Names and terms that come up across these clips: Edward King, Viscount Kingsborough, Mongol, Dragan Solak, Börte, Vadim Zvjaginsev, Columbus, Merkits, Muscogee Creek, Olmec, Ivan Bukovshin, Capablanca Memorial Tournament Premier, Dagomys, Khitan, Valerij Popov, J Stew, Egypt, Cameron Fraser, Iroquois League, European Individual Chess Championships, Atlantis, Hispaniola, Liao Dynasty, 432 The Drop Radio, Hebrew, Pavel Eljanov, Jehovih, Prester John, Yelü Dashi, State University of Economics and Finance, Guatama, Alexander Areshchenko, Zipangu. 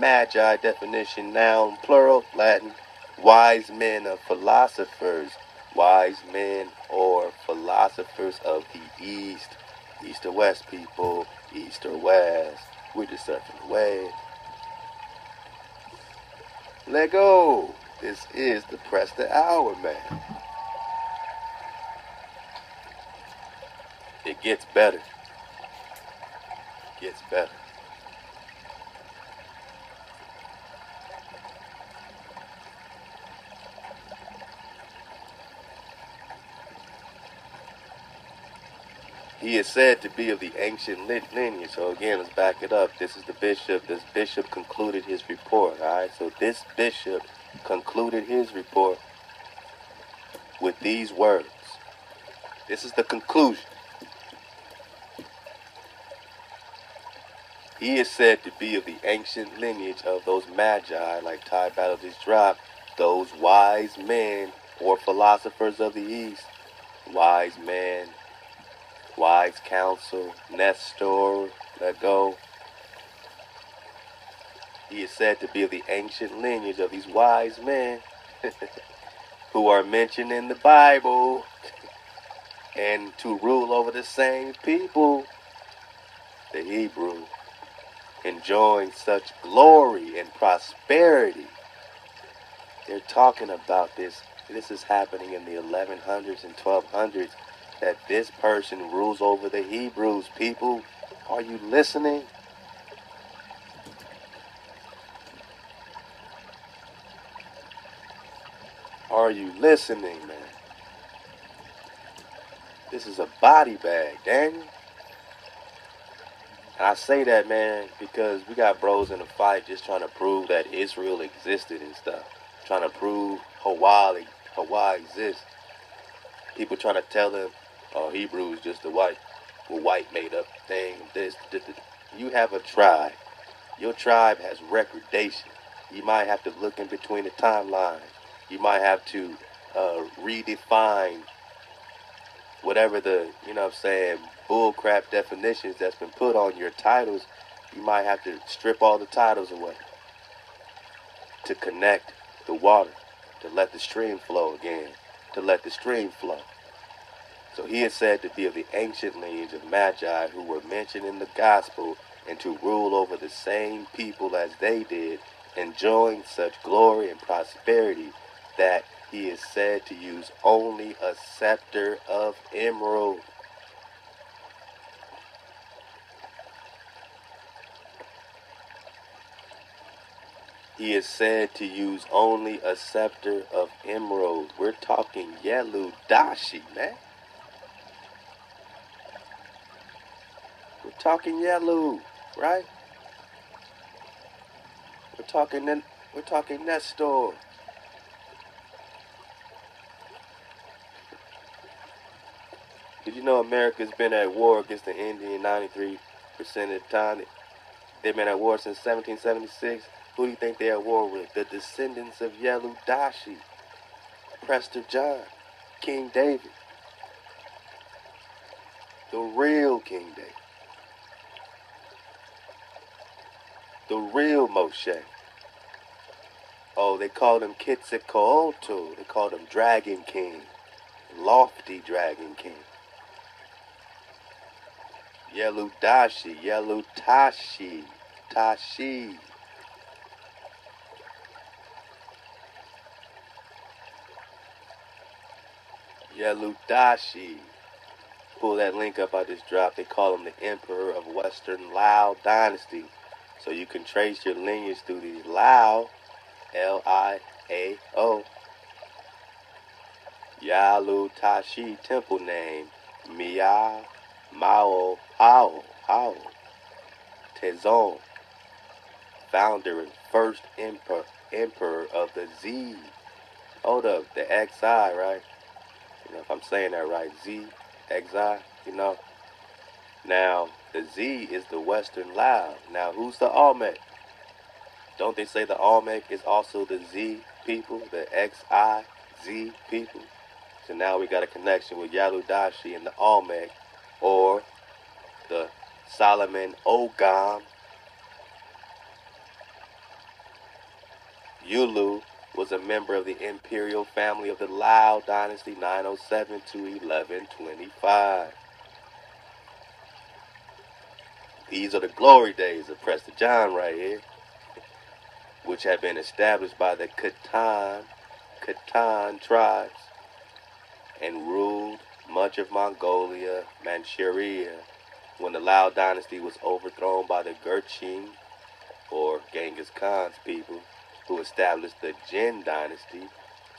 magi definition, noun, plural, Latin, wise men of philosophers, wise men or philosophers of the East, East or West people, East or West, we're just surfing the wave. Let go. This is the Prester Hour, man. It gets better. It gets better. He is said to be of the ancient lineage. So again, let's back it up. This is the bishop. This bishop concluded his report. All right. So this bishop concluded his report with these words. This is the conclusion. He is said to be of the ancient lineage of those magi, like Ty Battle just dropped, those wise men or philosophers of the East, wise men. Wise counsel, Nestor, let go. He is said to be of the ancient lineage of these wise men who are mentioned in the Bible and to rule over the same people, the Hebrew, enjoying such glory and prosperity. They're talking about this. This is happening in the 1100s and 1200s. That this person rules over the Hebrews, people. Are you listening? Are you listening, man? This is a body bag, Daniel. And I say that, man, because we got bros in the fight just trying to prove that Israel existed and stuff. Trying to prove Hawaii exists. People trying to tell them, oh, Hebrews just the white. Well, white made up thing. This. You have a tribe. Your tribe has recordation. You might have to look in between the timelines. You might have to redefine whatever the, you know what I'm saying, bullcrap definitions that's been put on your titles. You might have to strip all the titles away to connect the water, to let the stream flow again, to let the stream flow. So he is said to be of the ancient lineage of magi who were mentioned in the gospel and to rule over the same people as they did, enjoying such glory and prosperity that he is said to use only a scepter of emerald. He is said to use only a scepter of emerald. We're talking Yelü Dashi, man. We're talking Yelü, right? We're talking Nestor. Did you know America's been at war against the Indian 93% of the time? They've been at war since 1776. Who do you think they're at war with? The descendants of Yelü Dashi, Prester John, King David, the real King David, the real Moshe. Oh, they called him Quetzalcoatl. They called him Dragon King, lofty Dragon King. Yelü Dashi, Yelü Tashi, Tashi. Yelü Dashi. Pull that link up I just dropped. They call him the Emperor of Western Liao Dynasty. So you can trace your lineage through these Liao, Liao. Yelü Dashi temple name, Mia, Mao, Ao, Tezon. Founder and first emperor of the Z. Hold up, the XI, right? You know, if I'm saying that right, Z, XI, you know. Now, the Z is the Western Lao. Now, who's the Olmec? Don't they say the Olmec is also the Z people, the XIZ people? So now we got a connection with Yelü Dashi and the Olmec, or the Solomon Ogam, Yelü was a member of the imperial family of the Liao Dynasty 907 to 1125. These are the glory days of Prester John right here, which had been established by the Khitan tribes and ruled much of Mongolia, Manchuria, when the Liao Dynasty was overthrown by the Gurchid, or Genghis Khan's people, who established the Jin Dynasty.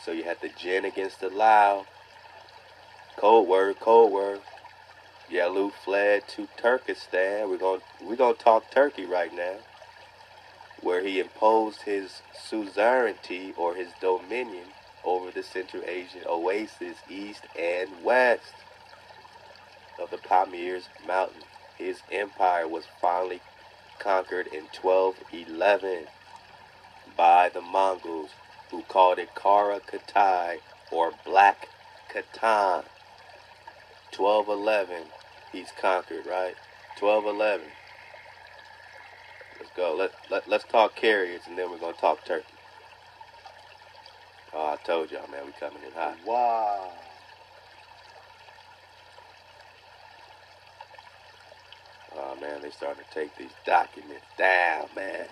So you had the Jin against the Liao. Code word. Yelü fled to Turkestan. We're gonna talk Turkey right now, where he imposed his suzerainty or his dominion over the Central Asian oasis east and west of the Pamirs Mountain. His empire was finally conquered in 1211 by the Mongols, who called it Kara Khitan or Black Khitan. 1211. He's conquered, right? 1211. Let's go. Let's talk carriers, and then we're going to talk turkey. Oh, I told y'all, man. We coming in hot. Wow. Oh, man. They starting to take these documents down, man.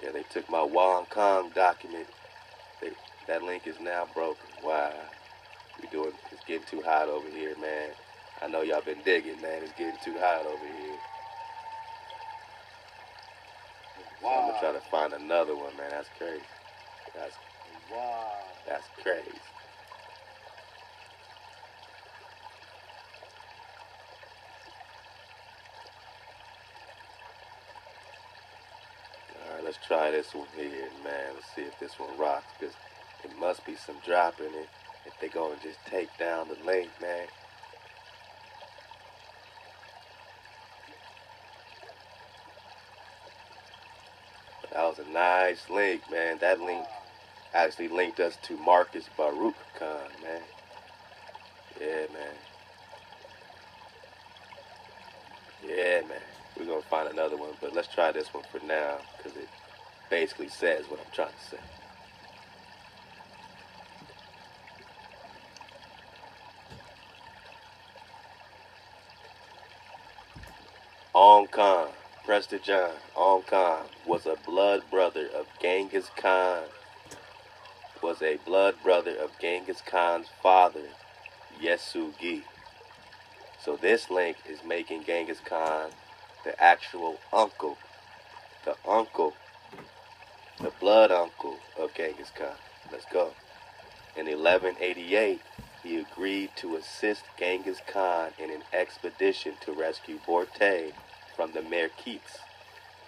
Yeah, they took my Ong Khan document. That link is now broken. Wow. It's getting too hot over here, man. I know y'all been digging, man. It's getting too hot over here. Wow. So I'm gonna try to find another one, man. That's crazy. Wow. That's crazy. All right, let's try this one here, man. Let's see if this one rocks, because it must be some drop in it if they're gonna just take down the link, man. That was a nice link, man. That link actually linked us to Marcus Baruch Khan, man. Yeah, man. Yeah, man. We're going to find another one, but let's try this one for now, because it basically says what I'm trying to say. Ong Khan. Prester John, Ong Khan, was a blood brother of Genghis Khan's father, Yesügei. So this link is making Genghis Khan the actual uncle, the blood uncle of Genghis Khan. Let's go. In 1188, he agreed to assist Genghis Khan in an expedition to rescue Börte from the Merkits.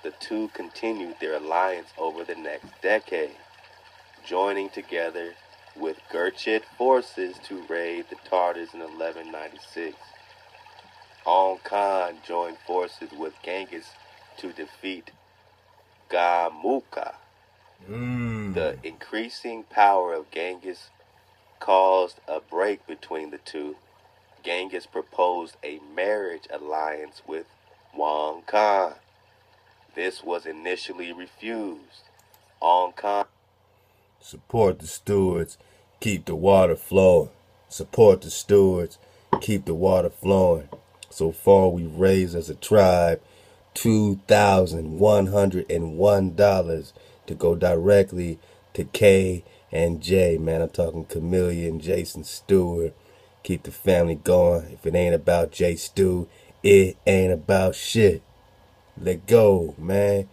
The two continued their alliance over the next decade, joining together with Gurchid forces to raid the Tartars in 1196. Ong Khan joined forces with Genghis to defeat Jamukha. The increasing power of Genghis caused a break between the two. Genghis proposed a marriage alliance with Ong Khan. This was initially refused. Ong Khan: support the stewards, keep the water flowing. Support the stewards, keep the water flowing. So far we've raised as a tribe $2,101 to go directly to K and J, man. I'm talking Chameleon, Jason Stewart. Keep the family going. If it ain't about J Stew, it ain't about shit. Let go, man.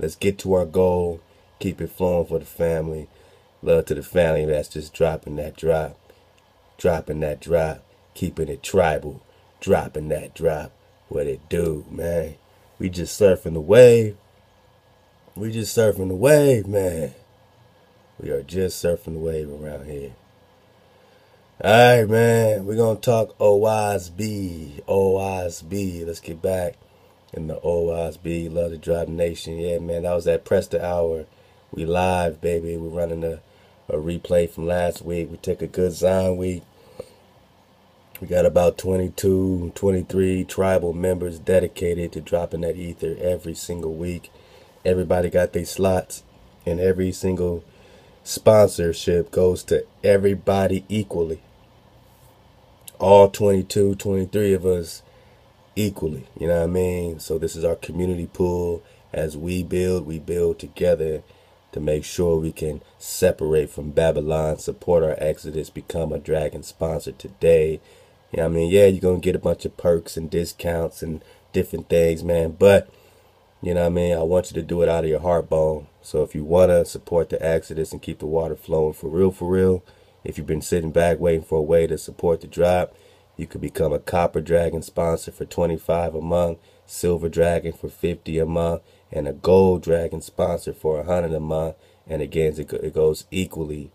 Let's get to our goal. Keep it flowing for the family. Love to the family that's just dropping that drop. Dropping that drop. Keeping it tribal. Dropping that drop. What it do, man. We just surfing the wave. We just surfing the wave, man. We are just surfing the wave around here. Alright, man, we're going to talk Oahspe. Let's get back in the Oahspe. Love the Drop Nation. Yeah, man, that was that Prester Hour. We live, baby. We're running a replay from last week. We took a good Zion week. We got about 22, 23 tribal members dedicated to dropping that ether every single week. Everybody got their slots, and every single sponsorship goes to everybody equally. All 22, 23 of us equally, you know what I mean? So this is our community pool. As we build together to make sure we can separate from Babylon, support our exodus, become a dragon sponsor today. You know what I mean? Yeah, you're going to get a bunch of perks and discounts and different things, man. But, you know what I mean? I want you to do it out of your heart bone. So if you want to support the exodus and keep the water flowing for real, if you've been sitting back waiting for a way to support the drop, you could become a copper dragon sponsor for $25 a month, silver dragon for $50 a month, and a gold dragon sponsor for $100 a month. And again, it goes equally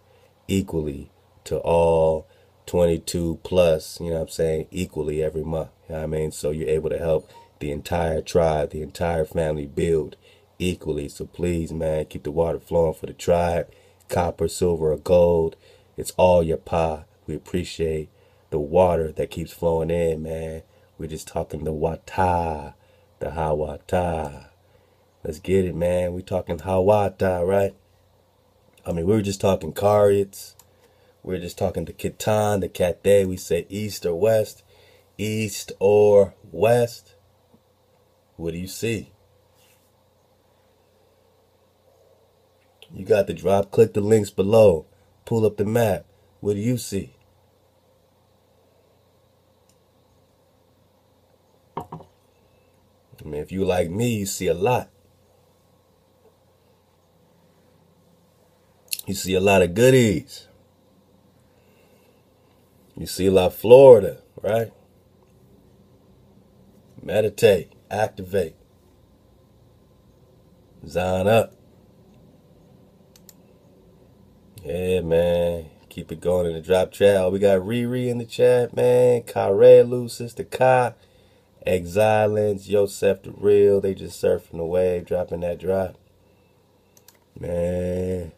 to all 22 plus, you know what I'm saying, equally every month. You know what I mean? So you're able to help the entire tribe, the entire family build equally. So please, man, keep the water flowing for the tribe. Copper, silver, or gold, it's all your pie. We appreciate the water that keeps flowing in, man. We're just talking the Wata, the Hiawatha. Let's get it, man. We talking Hiawatha, right? I mean, we were just talking Kariots. We're just talking the Khitan, the Cathay. We say east or west. What do you see? You got the drop. Click the links below. Pull up the map. What do you see? I mean, if you like me, you see a lot. You see a lot of goodies. You see a lot of Florida, right? Meditate, activate, zone up. Yeah, man. Keep it going in the drop chat. Oh, we got Riri in the chat, man. Karelu, Sister Kai. Exilence, Yosef the Real. They just surfing the wave, dropping that drop. Man.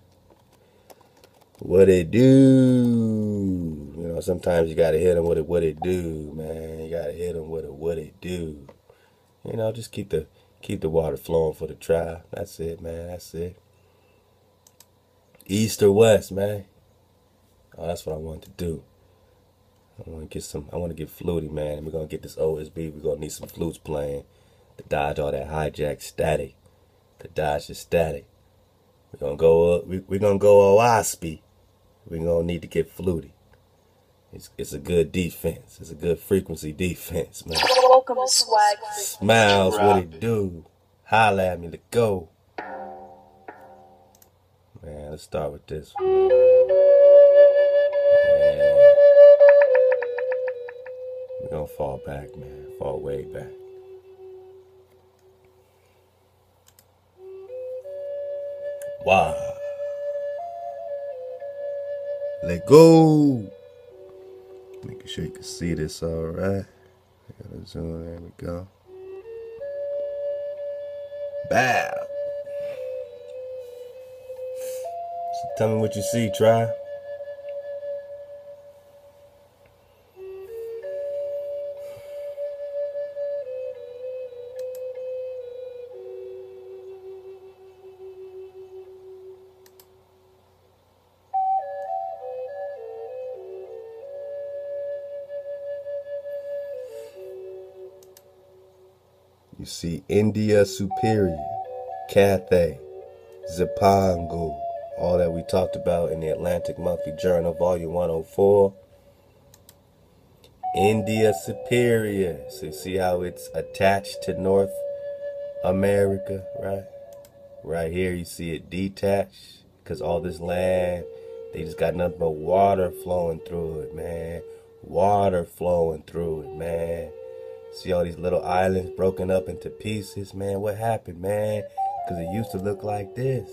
What it do? You know, sometimes you gotta hit them with it. What it do, man? You gotta hit them with it. What it do? You know, just keep the water flowing for the tribe. That's it, man. That's it. East or west, man. Oh, that's what I want to do. I want to get fluty, man. And we're gonna get this OSB. We're gonna need some flutes playing to dodge all that hijack static. To dodge the static. We're gonna go up. We're gonna go Oahspe. We're gonna need to get fluty. It's a good defense. It's a good frequency defense, man. Welcome to Swag. Smiles, what it do? Holla at me, let's go. Man, let's start with this one. We're gonna fall back, man. Fall way back. Wow. Let go. Making sure you can see this all right. I gotta zoom. There we go. Bow. So tell me what you see, tribe. You see India Superior, Cathay, Zipangu, all that we talked about in the Atlantic Monthly Journal, Volume 104. India Superior. So you see how it's attached to North America, right? Right here you see it detached because all this land, they just got nothing but water flowing through it, man. Water flowing through it, man. See all these little islands broken up into pieces, man. What happened, man? Because it used to look like this.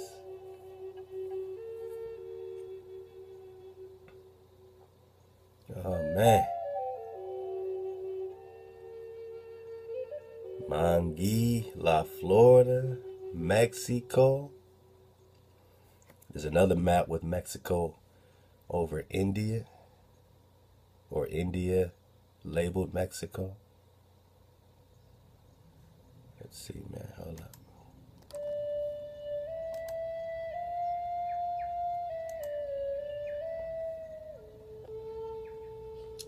Oh, man. Mangi, La Florida, Mexico. There's another map with Mexico over India. Or India labeled Mexico. Let's see, man, hold up.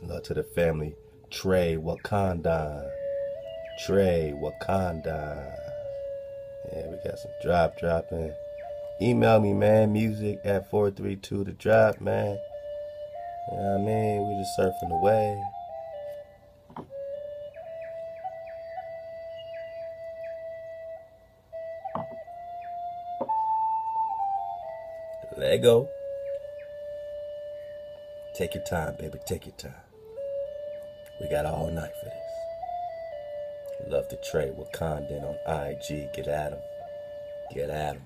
Love to the family. Trey Wakanda. Trey Wakanda. Yeah, we got some dropping. Email me, man. Music at 432 The Drop, man. You know what I mean? We just surfing the wave. Lego. Take your time, baby. Take your time. We got all night for this. Love to trade with Condon on IG. Get at him. Get at him.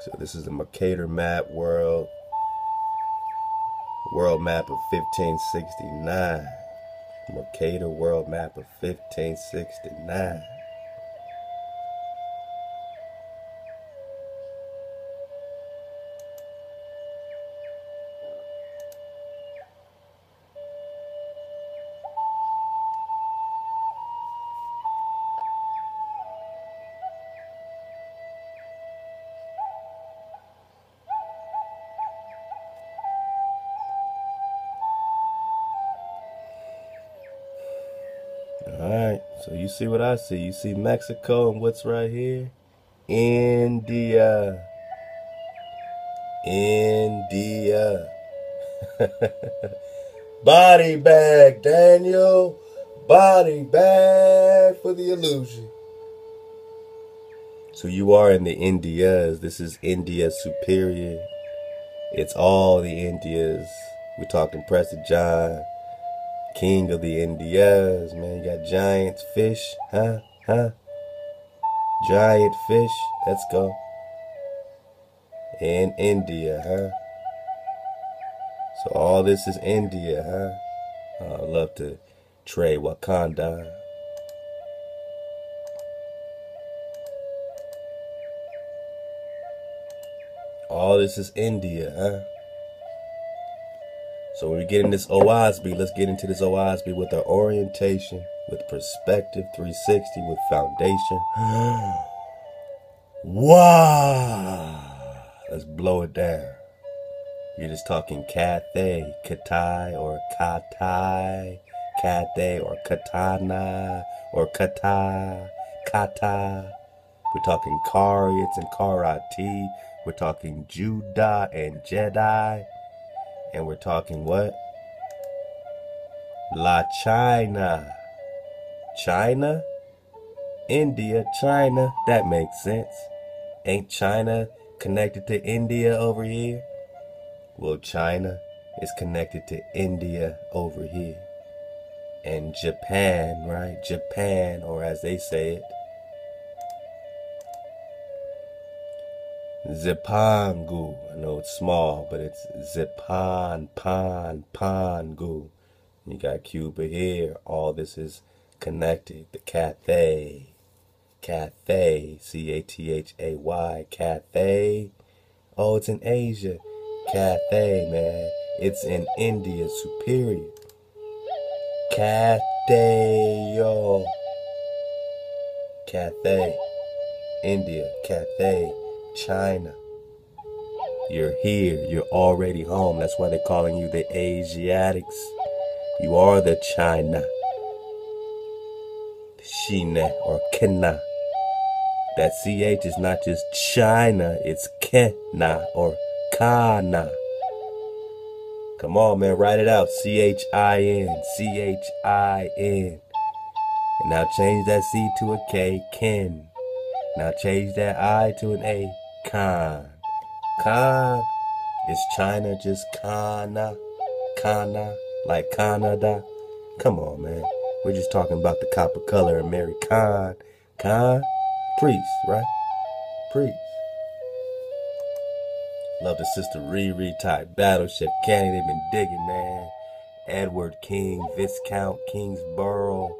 So this is the Mercator map world map of 1569. Mercator world map of 1569. See what I see. You see Mexico and what's right here? India. India. Body bag, Daniel. Body bag for the illusion. So you are in the Indias. This is India Superior. It's all the Indias. We're talking Prester John. King of the Indias, man. You got giant fish, huh? Giant fish, let's go. In India, huh? So all this is India, huh? I love to trade Wakanda. All this is India, huh? So when we get in this Oahspe, let's get into this Oahspe with our orientation, with perspective 360, with foundation. Wow! Let's blow it down. You're just talking Cathay, Katai, or Katai, Cathay, or Katana, or Kata, Kata. We're talking Kariots and Karate. We're talking Judah and Jedi. And we're talking what? La China. China? India, China. That makes sense. Ain't China connected to India over here? Well, China is connected to India over here. And Japan, right? Japan, or as they say it, Zipangu. I know it's small, but it's Zipan, Pan, Pangu. You got Cuba here. All this is connected. The Cathay. Cathay. C-A-T-H-A-Y. Cathay. Oh, it's in Asia. Cathay, man. It's in India Superior. Cathay, yo. Cathay. India. Cathay. China. You're here. You're already home. That's why they're calling you the Asiatics. You are the China. China or Kena. That CH is not just China. It's Kena or Kana. Come on, man. Write it out. C-H-I-N. C-H-I-N. And now change that C to a K. Ken. Now change that I to an A. Khan. Khan. Is China just Kana? Kana. Like Canada? Come on, man. We're just talking about the copper color and Mary Khan. Khan. Priest, right? Priest. Love the Sister Riri type battleship candy they've been digging, man. Edward King, Viscount Kingsborough.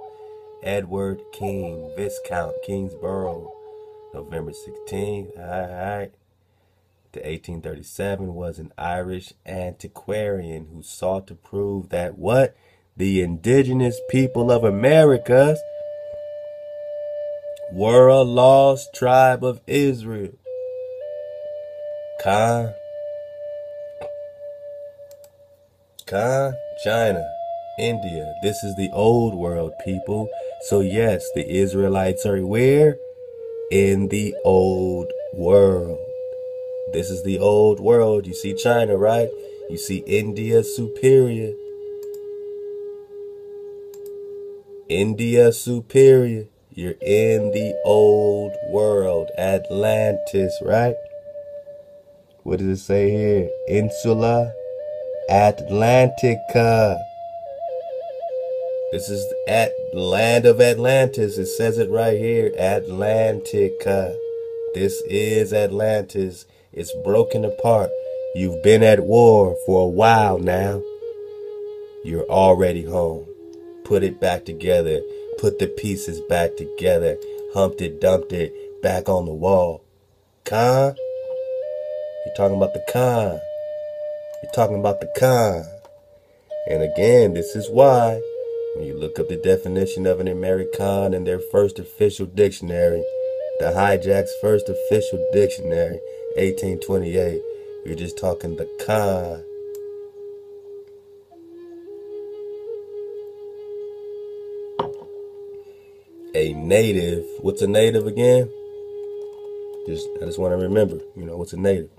Edward King, Viscount Kingsborough. November 16th, alright. To 1837 was an Irish antiquarian who sought to prove that what? The indigenous people of Americas were a lost tribe of Israel. Khan, China, India. This is the old world people. So yes, the Israelites are where? In the old world. This is the old world. You see China, right? You see India superior. India superior. You're in the old world. Atlantis, right? What does it say here? Insula Atlantica. This is at land of Atlantis. It says it right here. Atlantica. This is Atlantis. It's broken apart. You've been at war for a while now. You're already home. Put it back together. Put the pieces back together. Humped it, dumped it, back on the wall. Khan? You're talking about the Khan. You're talking about the Khan. And again, this is why, when you look up the definition of an American in their first official dictionary, the hijack's first official dictionary, 1828, you're just talking the Khan. A native. What's a native again? I just want to remember, you know, what's a native?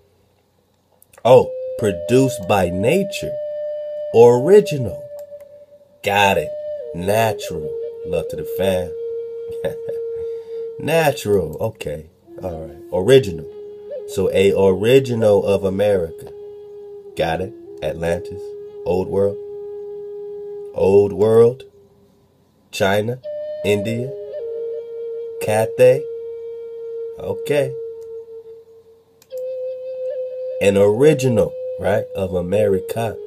Oh, produced by nature. Original. Got it. Natural. Love to the fan. Natural. Okay. All right. Original. So a original of America. Got it. Atlantis. Old world. Old world. China. India. Cathay. Okay. An original, right, of America.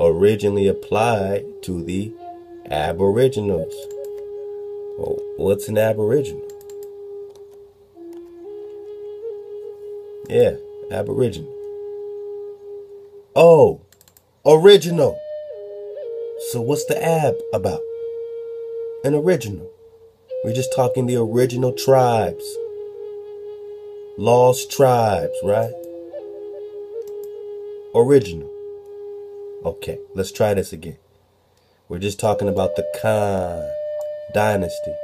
Originally applied to the Aboriginals. Well, what's an Aboriginal? Yeah, Aboriginal. Oh, original. So what's the ab about? An original. We're just talking the original tribes. Lost tribes, right? Original. Okay, let's try this again. We're just talking about the Khan dynasty.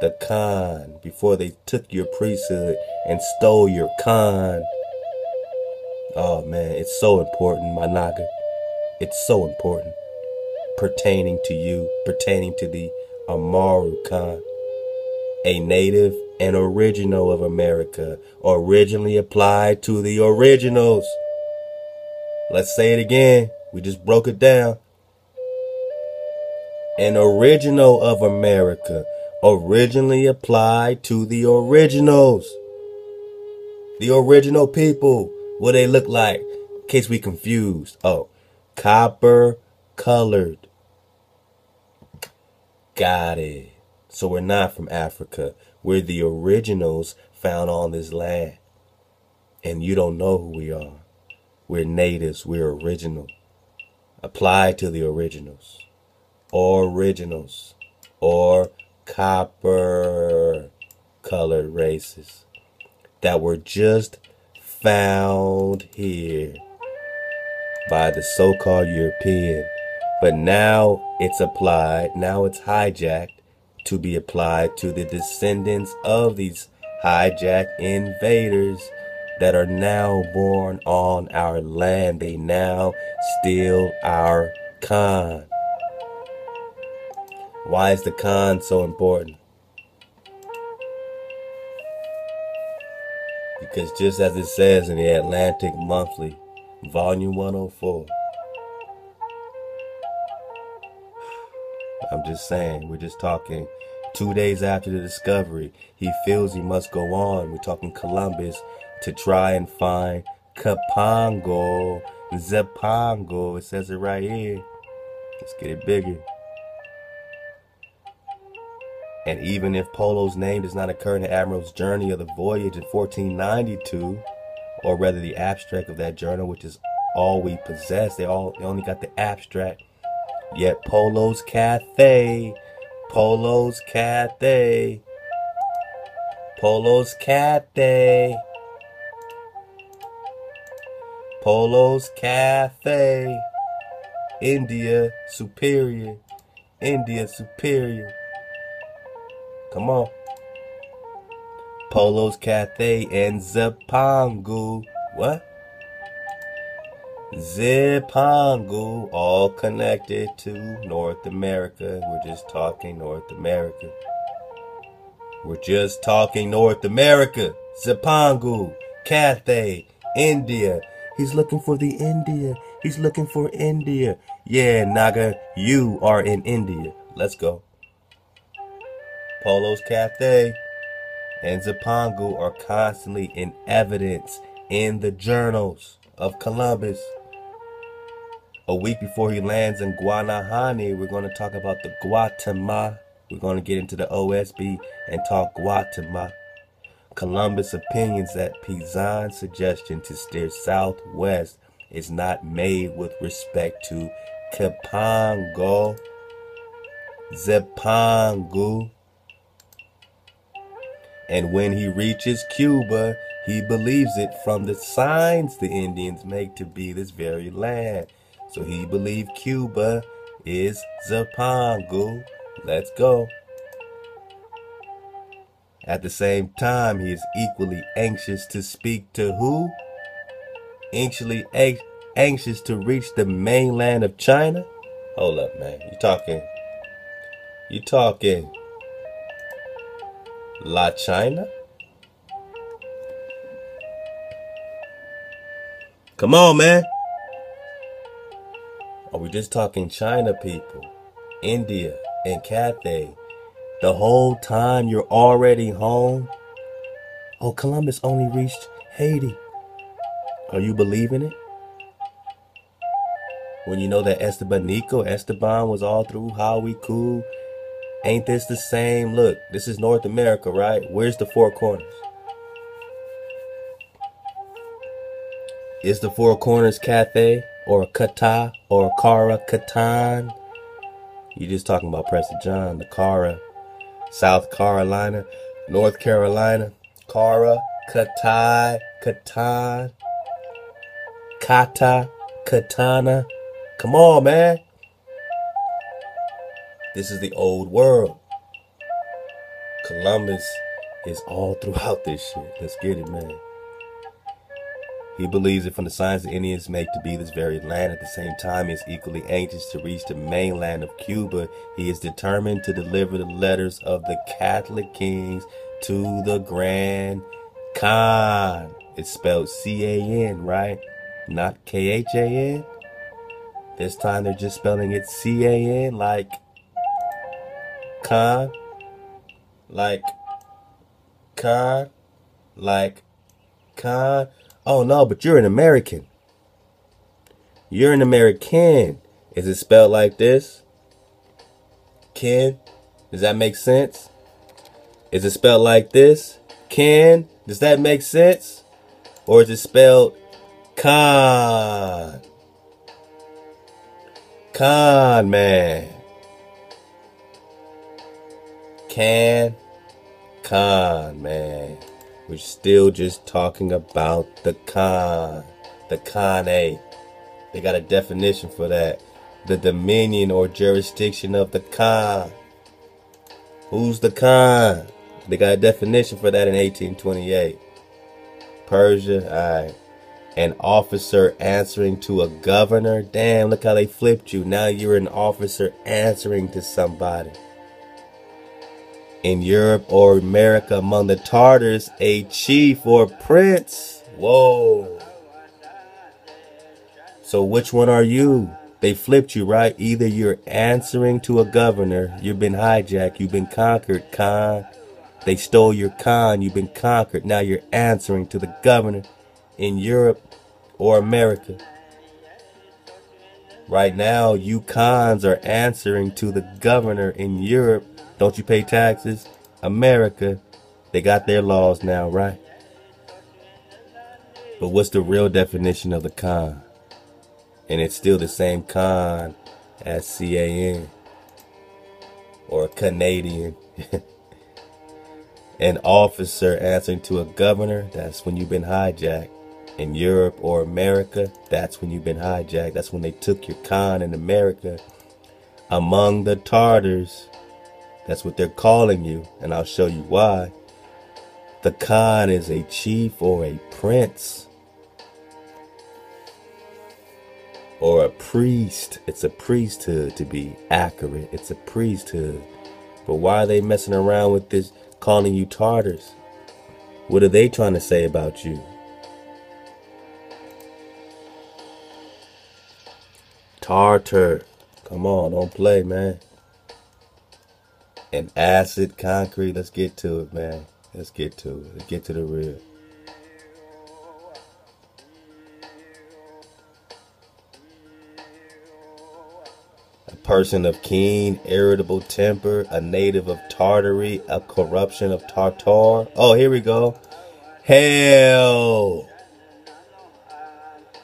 The Khan, before they took your priesthood and stole your Khan. Oh man, it's so important, my Naga. It's so important. Pertaining to you, pertaining to the Amaru Khan. A native and original of America. Originally applied to the originals. Let's say it again. We just broke it down. An original of America. Originally applied to the originals. The original people. What they look like. In case we confused. Oh. Copper colored. Got it. So we're not from Africa. We're the originals found on this land. And you don't know who we are. We're natives. We're original. Apply to the originals. Originals. Or copper colored races. That were just found here. By the so-called European. But now it's applied. Now it's hijacked. To be applied to the descendants of these hijacked invaders that are now born on our land. They now steal our Khan. Why is the Khan so important? Because just as it says in the Atlantic Monthly, Volume 104, I'm just saying, we're just talking 2 days after the discovery. He feels he must go on. We're talking Columbus to try and find Kapongo, Zepongo. It says it right here. Let's get it bigger. And even if Polo's name does not occur in the Admiral's Journey of the Voyage in 1492, or rather the abstract of that journal, which is all we possess, they only got the abstract. Yet Polo's Cathay, Polo's Cathay, Polo's Cathay, Polo's Cathay, India Superior, India Superior. Come on. Polo's Cathay and Zipangu. What? Zipangu, all connected to North America. We're just talking North America. We're just talking North America. Zipangu, Cathay, India. He's looking for the India. He's looking for India. Yeah, Naga, you are in India. Let's go. Polo's Cathay and Zipangu are constantly in evidence in the journals of Columbus. A week before he lands in Guanahani, we're going to talk about the Guatemala. We're going to get into the OSB and talk Guatemala. Columbus' opinions that Pizan's suggestion to steer southwest is not made with respect to Kipango, Zipangu. And when he reaches Cuba, he believes it from the signs the Indians make to be this very land. So he believed Cuba is Zipangu. Let's go. At the same time, he is equally anxious to speak to who? Anxiously anxious to reach the mainland of China? Hold up, man. You talking? You talking La China? Come on, man. Are we just talking China, people? India and Cathay. The whole time you're already home? Oh, Columbus only reached Haiti. Are you believing it? When you know that Esteban was all through Howikoo. Ain't this the same? Look, this is North America, right? Where's the Four Corners? Is the Four Corners Cathay or Kata or Kara Khitan? You're just talking about Prester John, the Kara, South Carolina, North Carolina, Kara, Katai, Khitan, Kata, Katana. Come on, man. This is the old world. Columbus is all throughout this shit. Let's get it, man. He believes it from the signs the Indians make to be this very land. At the same time, he is equally anxious to reach the mainland of Cuba. He is determined to deliver the letters of the Catholic kings to the Grand Khan. It's spelled C-A-N, right? Not K-H-A-N. This time they're just spelling it C-A-N, like Khan, like Khan, like Khan. Oh no, but you're an American. You're an American. Is it spelled like this? Ken? Does that make sense? Is it spelled like this? Ken? Does that make sense? Or is it spelled Khan? Khan, man. Khan, man. We're still just talking about the Khan. The Khanate. They got a definition for that. The dominion or jurisdiction of the Khan. Who's the Khan? They got a definition for that in 1828. Persia, alright. An officer answering to a governor. Damn, look how they flipped you. Now you're an officer answering to somebody. In Europe or America, among the Tartars, a chief or prince. Whoa. So which one are you? They flipped you, right? Either you're answering to a governor. You've been hijacked. You've been conquered, Khan. They stole your Khan. You've been conquered. Now you're answering to the governor. In Europe, or America. Right now, you cons are answering to the governor in Europe. Don't you pay taxes? America, they got their laws now, right? But what's the real definition of the con? And it's still the same con as C-A-N. Or Canadian. An officer answering to a governor, that's when you've been hijacked. In Europe or America, that's when you've been hijacked. That's when they took your con in America. Among the Tartars, that's what they're calling you. And I'll show you why. The Khan is a chief or a prince. Or a priest. It's a priesthood, to be accurate. It's a priesthood. But why are they messing around with this, calling you Tartars? What are they trying to say about you? Tartar. Come on, don't play, man. And acid concrete. Let's get to it, man. Let's get to it. Let's get to the real. Person of keen, irritable temper, a native of Tartary, a corruption of Tartar. Oh, here we go. Hell!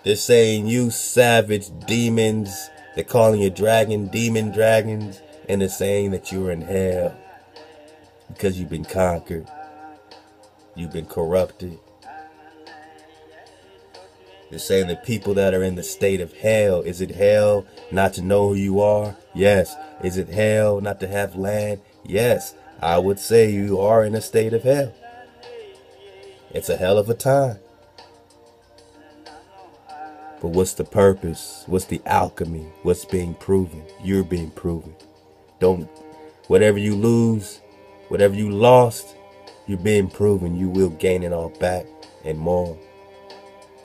They're saying you savage demons. They're calling you dragon, demon dragons. And they're saying that you're in hell. Because you've been conquered. You've been corrupted. They're saying the people that are in the state of hell. Is it hell not to know who you are? Yes. Is it hell not to have land? Yes. I would say you are in a state of hell. It's a hell of a time. But what's the purpose? What's the alchemy? What's being proven? You're being proven. Don't, whatever you lose, whatever you lost, you're being proven. You will gain it all back and more.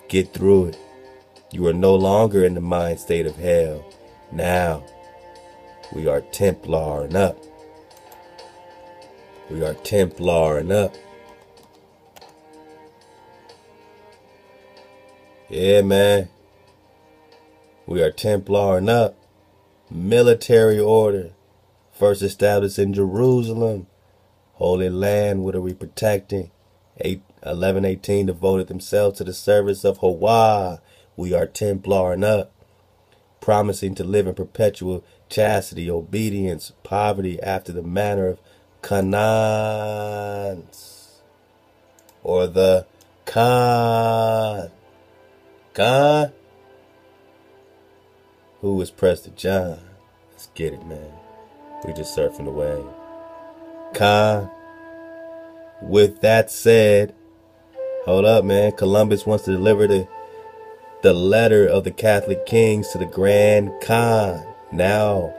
Get through it. You are no longer in the mind state of hell. Now, we are Templaring up. We are Templaring up. Yeah, man. We are Templaring up. Military order. First established in Jerusalem. Holy Land, what are we protecting? 1118 devoted themselves to the service of Hawa. We are Templaring up, promising to live in perpetual chastity, obedience, poverty after the manner of Khanans or the Khan. Khan? Who is Prester John? Let's get it, man. We're just surfing the wave. Khan. With that said, hold up, man. Columbus wants to deliver the letter of the Catholic kings to the Grand Khan. Now,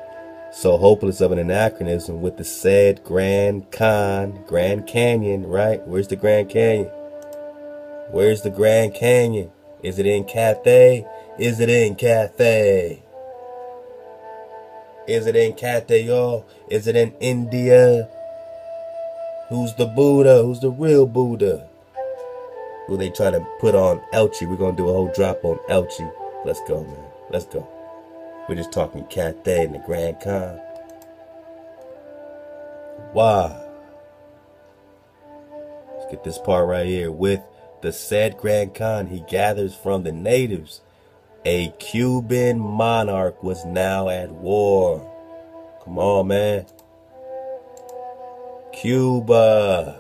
so hopeless of an anachronism with the said Grand Khan, Grand Canyon, right? Where's the Grand Canyon? Where's the Grand Canyon? Is it in Cathay? Is it in Cathay? Is it in Cathay, y'all? Is it in India? Who's the Buddha? Who's the real Buddha? Who they trying to put on Elchi? We're going to do a whole drop on Elchi. Let's go, man. Let's go. We're just talking Cathay and the Grand Khan. Wow. Let's get this part right here. With the said Grand Khan, he gathers from the natives. A Cuban monarch was now at war. Come on, man. Cuba.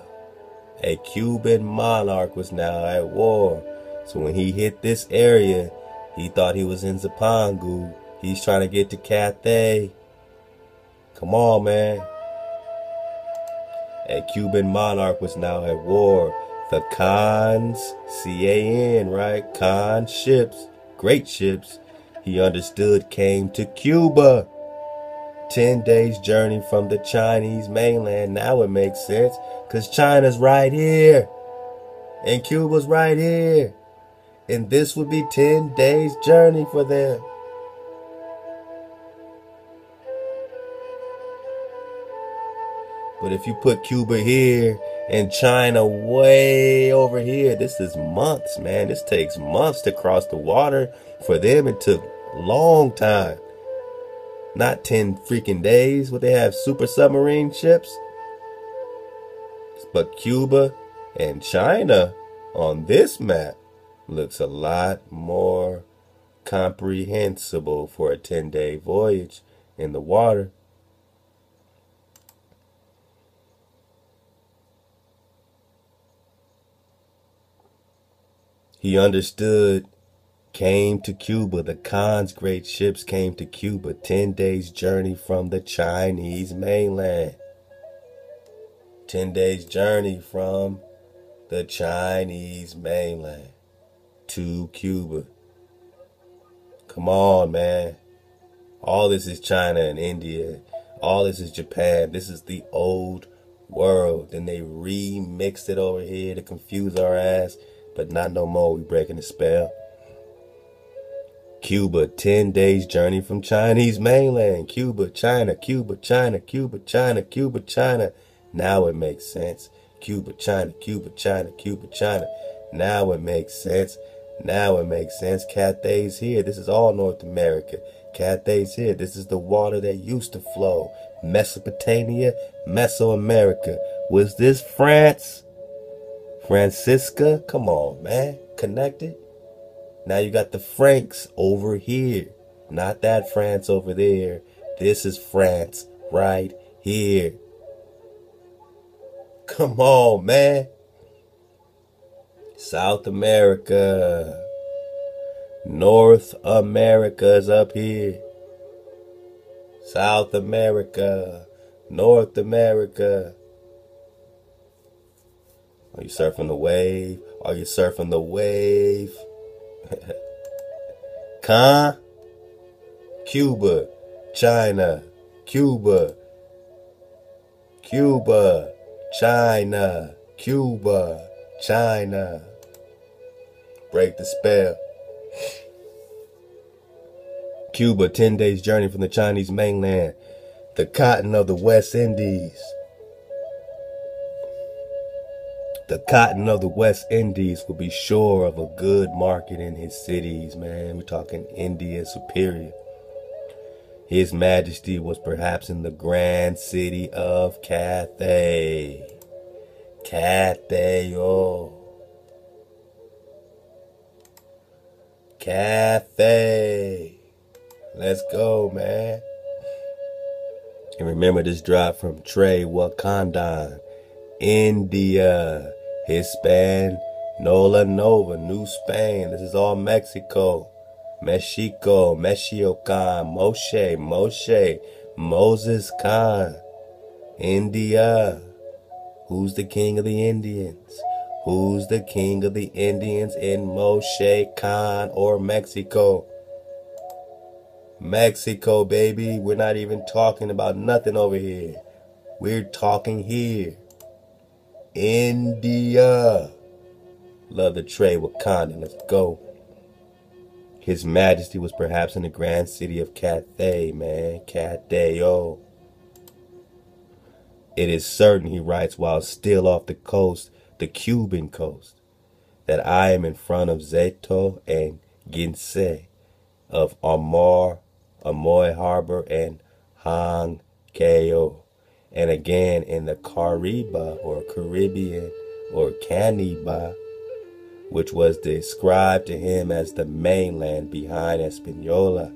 A Cuban monarch was now at war. So when he hit this area, he thought he was in Zipangu. He's trying to get to Cathay. Come on, man. A Cuban monarch was now at war. The Khan's, C-A-N, right? Khan ships, great ships, he understood came to Cuba. 10 days journey from the Chinese mainland. Now it makes sense, because China's right here. And Cuba's right here. And this would be 10 days journey for them. But if you put Cuba here in China way over here. This is months, man. This takes months to cross the water. For them, it took a long time. Not 10 freaking days. Would they have super submarine ships? But Cuba and China on this map looks a lot more comprehensible for a 10-day voyage in the water. He understood, came to Cuba. The Khan's great ships came to Cuba, 10 days journey from the Chinese mainland. 10 days journey from the Chinese mainland to Cuba. Come on, man. All this is China and India. All this is Japan. This is the old world. Then they remixed it over here to confuse our ass. But not no more. We breaking the spell. Cuba, 10 days journey from Chinese mainland. Cuba, China, Cuba, China, Cuba, China, Cuba, China. Now it makes sense. Cuba, China, Cuba, China, Cuba, China. Now it makes sense. Now it makes sense. Cathay's here. This is all North America. Cathay's here. This is the water that used to flow. Mesopotamia, Mesoamerica. Was this France? Francisca? Come on, man. Connected? Now you got the Franks over here. Not that France over there. This is France right here. Come on, man. South America. North America is up here. South America. North America. Are you surfing the wave? Are you surfing the wave? Khan? Cuba. China. Cuba. Cuba. China. Cuba. China. Break the spell. Cuba, 10 days journey from the Chinese mainland. The cotton of the West Indies. The cotton of the West Indies will be sure of a good market in his cities, man. We're talking India Superior. His Majesty was perhaps in the grand city of Cathay. Cathay-o. Cathay. Let's go, man. And remember this drop from Trey Wakandan, India, Hispanola Nova, New Spain. This is all Mexico. Mexico, Meshio Khan, Moshe, Moshe, Moses Khan, India. Who's the king of the Indians? Who's the king of the Indians in Moshe Khan or Mexico? Mexico, baby. We're not even talking about nothing over here. We're talking here. India. Love the trade with Wakanda. Let's go. His Majesty was perhaps in the grand city of Cathay, man. Cathay-o. It is certain, he writes, while still off the coast, the Cuban coast, that I am in front of Zeto and Ginse, of Amoy Harbor, and Hong Keo. And again in the Cariba or Caribbean or Caniba, which was described to him as the mainland behind Hispaniola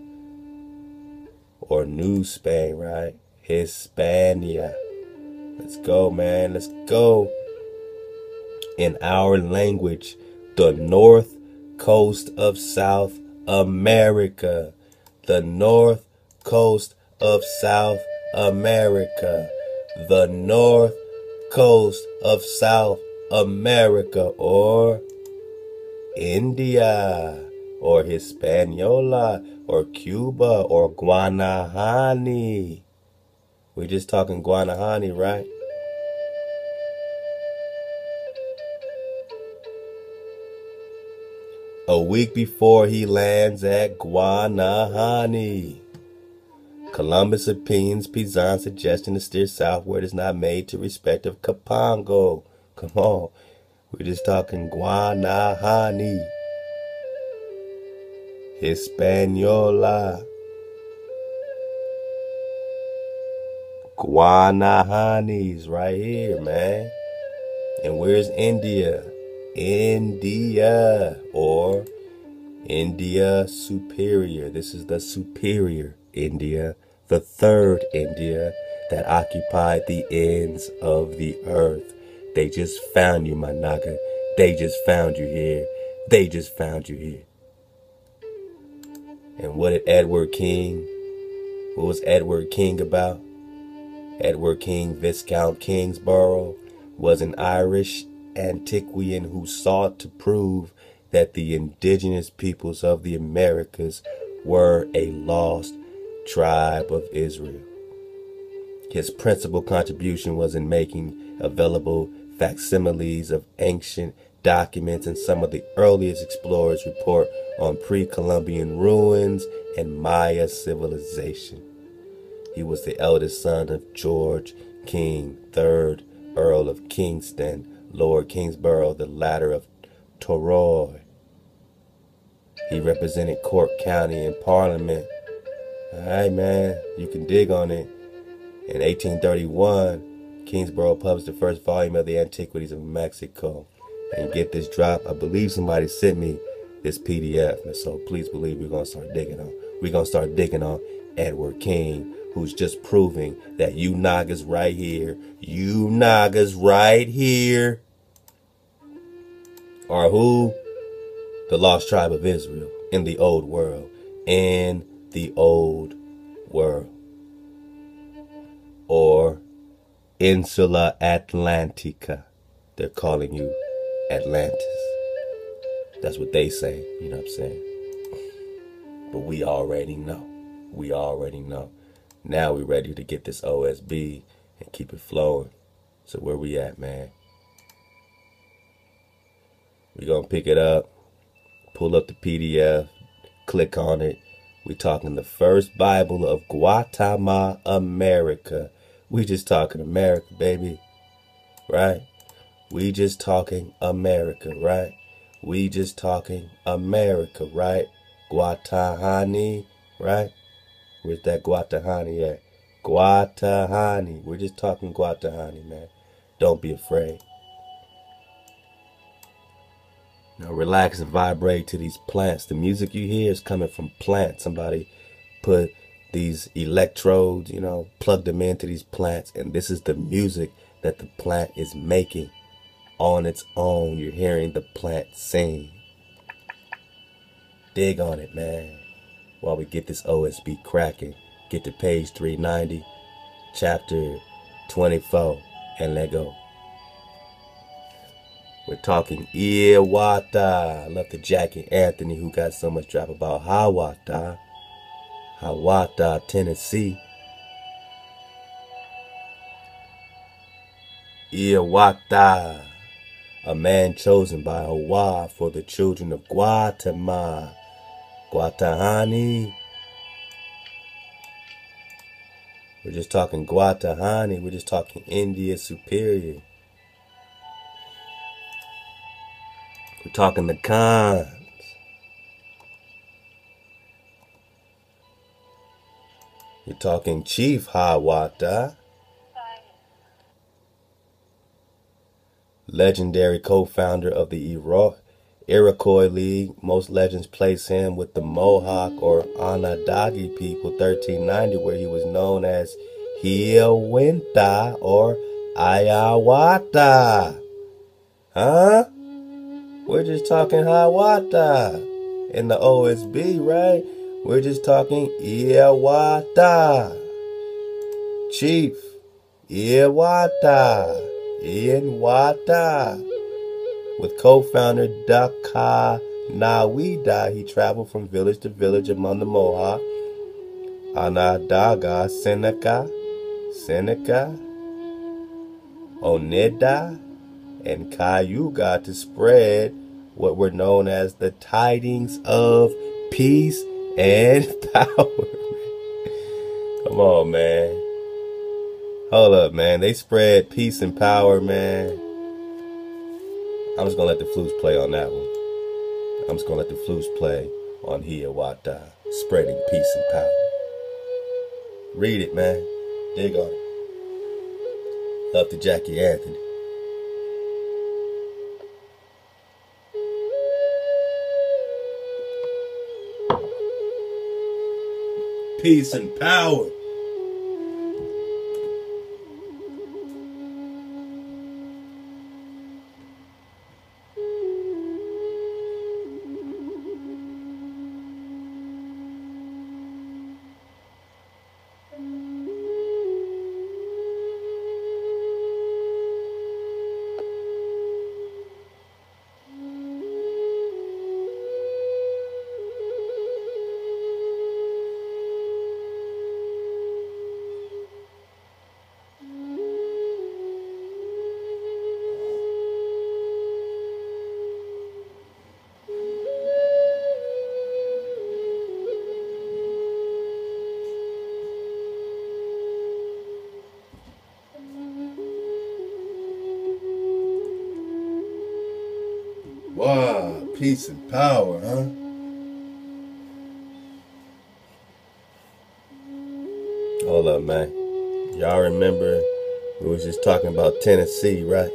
or New Spain, right? Hispania. Let's go, man. Let's go. In our language, the north coast of South America. The north coast of South America. The north coast of South America or India or Hispaniola or Cuba or Guanahani. We're just talking Guanahani, right? A week before he lands at Guanahani, Columbus opines Pizan's suggestion to steer southward is not made to respect of Capango, Come on. We're just talking Guanahani. Hispaniola. Guanahani's right here, man. And where's India? India or India Superior. This is the superior India, the third India that occupied the ends of the earth. They just found you, my Naga. They just found you here. They just found you here. And what did Edward King, what was Edward King about? Edward King, Viscount Kingsborough, was an Irish antiquarian who sought to prove that the indigenous peoples of the Americas were a lost tribe of Israel. His principal contribution was in making available facsimiles of ancient documents and some of the earliest explorers report on pre-Columbian ruins and Maya civilization. He was the eldest son of George King, 3rd Earl of Kingston, Lord Kingsborough, the latter of Toroy. He represented Cork County in Parliament. Alright, man, you can dig on it. In 1831, Kingsborough published the first volume of the Antiquities of Mexico. And get this drop, I believe somebody sent me this PDF. And so please believe we're going to start digging on. We're going to start digging on Edward King, who's just proving that you Nagas right here, you Nagas right here, are who? The lost tribe of Israel in the old world. In the old world. Or Insula Atlantica. They're calling you Atlantis. That's what they say. You know what I'm saying? But we already know. We already know. Now we're ready to get this OSB and keep it flowing. So where we at, man? We're going to pick it up. Pull up the PDF. Click on it. We're talking the first Bible of Guatemala, America. We just talking America, baby. Right? We just talking America, right? We just talking America, right? Guatahani, right? Where's that Guatahani at? Guatahani. We're just talking Guatahani, man. Don't be afraid. Now relax and vibrate to these plants. The music you hear is coming from plants. Somebody put these electrodes, you know, plugged them into these plants. And this is the music that the plant is making on its own. You're hearing the plant sing. Dig on it, man. While we get this OSB cracking. Get to page 390, chapter 24, and let go. We're talking Hiawatha. I love the Jackie Anthony who got so much drop about Hiawatha. Hiawatha, Tennessee. Hiawatha, a man chosen by Hawa for the children of Guatemala. Guatahani. We're just talking Guatahani. We're just talking India Superior. We're talking the Khans. We're talking Chief Hiawatha. Legendary co-founder of the Iroquois League. Most legends place him with the Mohawk or Onondaga people, 1390, where he was known as Hiawatha or Hiawatha. Huh? We're just talking Hiawatha in the OSB, right? We're just talking Hiawatha. Chief, Hiawatha, Hiawatha. With co-founder Dekanawida, he traveled from village to village among the Mohawk, Onondaga, Seneca, Oneida, and Cayuga to spread what were known as the tidings of peace and power. Come on, man. Hold up, man. They spread peace and power, man. I'm just going to let the flutes play on that one. I'm just going to let the flutes play on Hiawatha, spreading peace and power. Read it, man. Dig on it. Love to Jackie Anthony. Peace and power. Peace and power, huh? Hold up, man. Y'all remember we was just talking about Tennessee, right?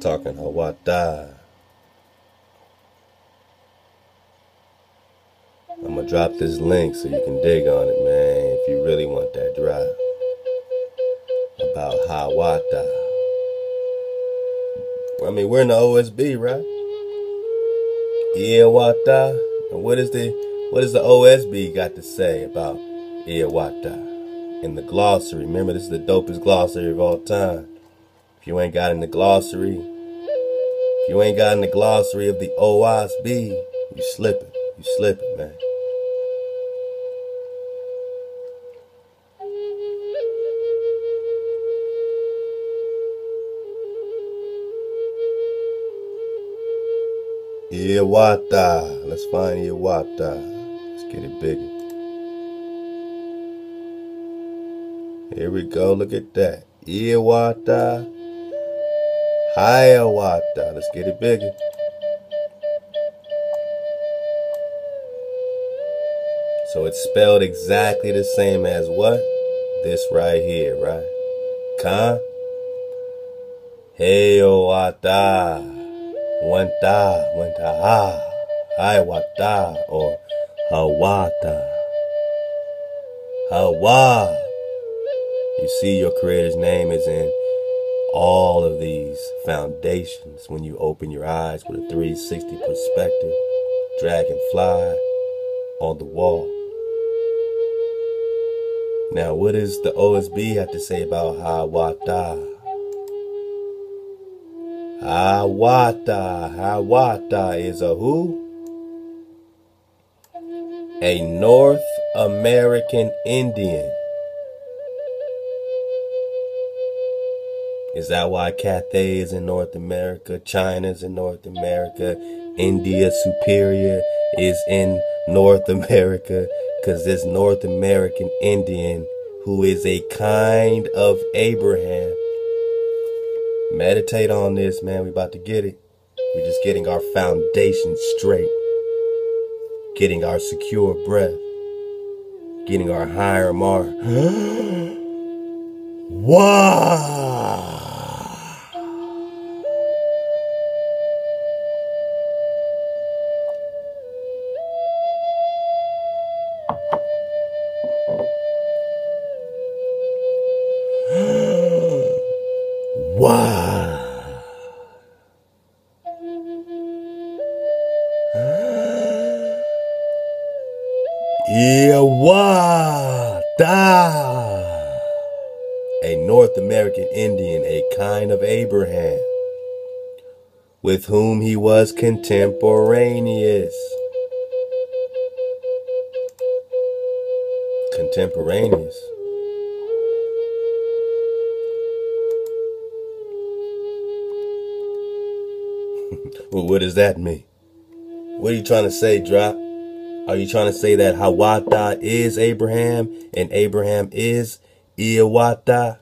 Talking Hiawatha. I'm gonna drop this link so you can dig on it, man, if you really want that drop about Hiawatha. I mean, we're in the OSB, right? Hiawatha. And what is the OSB got to say about Hiawatha? In the glossary, remember, this is the dopest glossary of all time. If you ain't got in the glossary, if you ain't got in the glossary of the Oahspe, you slipping, man. Hiawatha, let's find Hiawatha. Let's get it bigger. Here we go, look at that. Hiawatha. Hiawatha. Let's get it bigger. So it's spelled exactly the same as what? This right here, right? Ka. Hiawatha. Wanta. Hiawatha or Hiawatha. Hawa. You see, your creator's name is in all of these foundations when you open your eyes with a 360 perspective, dragonfly on the wall. Now, what does the OSB have to say about Hiawatha? Hiawatha. Hiawatha is a who? A North American Indian. Is that why Cathay is in North America, China's in North America, India Superior is in North America? Because this North American Indian, who is a kind of Abraham. Meditate on this, man. We about to get it. We're just getting our foundation straight. Getting our secure breath. Getting our higher mark. Wow! American Indian, a kind of Abraham. with whom he was contemporaneous. Contemporaneous. Well, what does that mean? What are you trying to say, Drop? Are you trying to say that Hiawatha is Abraham and Abraham is Hiawatha?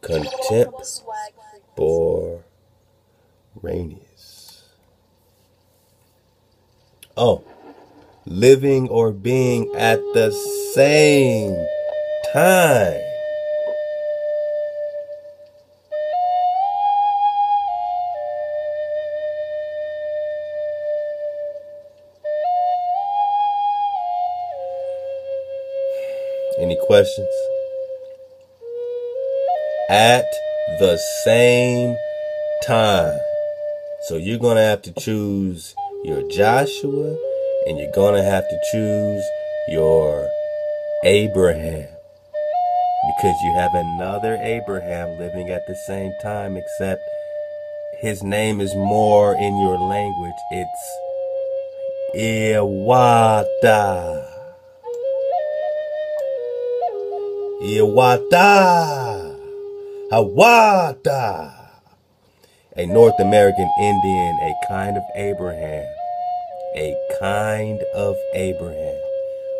Contemporaneous. Oh, living or being at the same time. Any questions? At the same time. So you're going to have to choose your Joshua and you're going to have to choose your Abraham, because you have another Abraham living at the same time, except his name is more in your language. It's Hiawatha. Hiawatha, Hiawatha, a North American Indian, a kind of Abraham.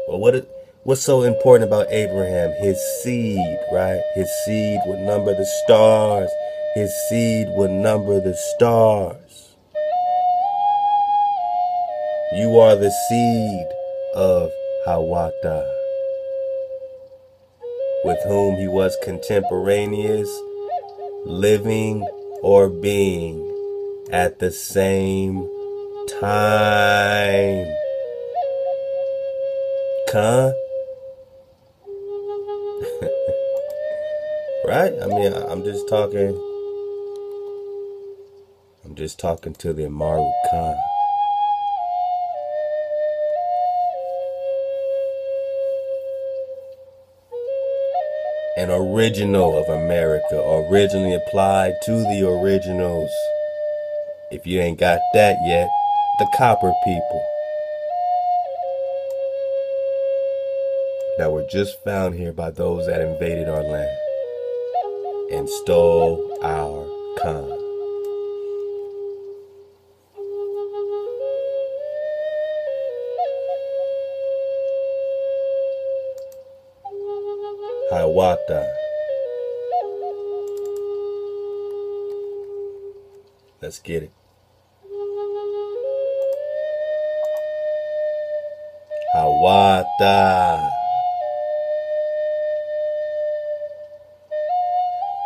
Well, what's so important about Abraham? His seed, right? His seed would number the stars. His seed would number the stars. You are the seed of Hiawatha, with whom he was contemporaneous, living or being at the same time. Huh? Right? I mean, I'm just talking to the Amaru Khan. An original of America, originally applied to the originals. If you ain't got that yet, the copper people that were just found here by those that invaded our land and stole our Khan. Hiawatha. Let's get it. Hiawatha,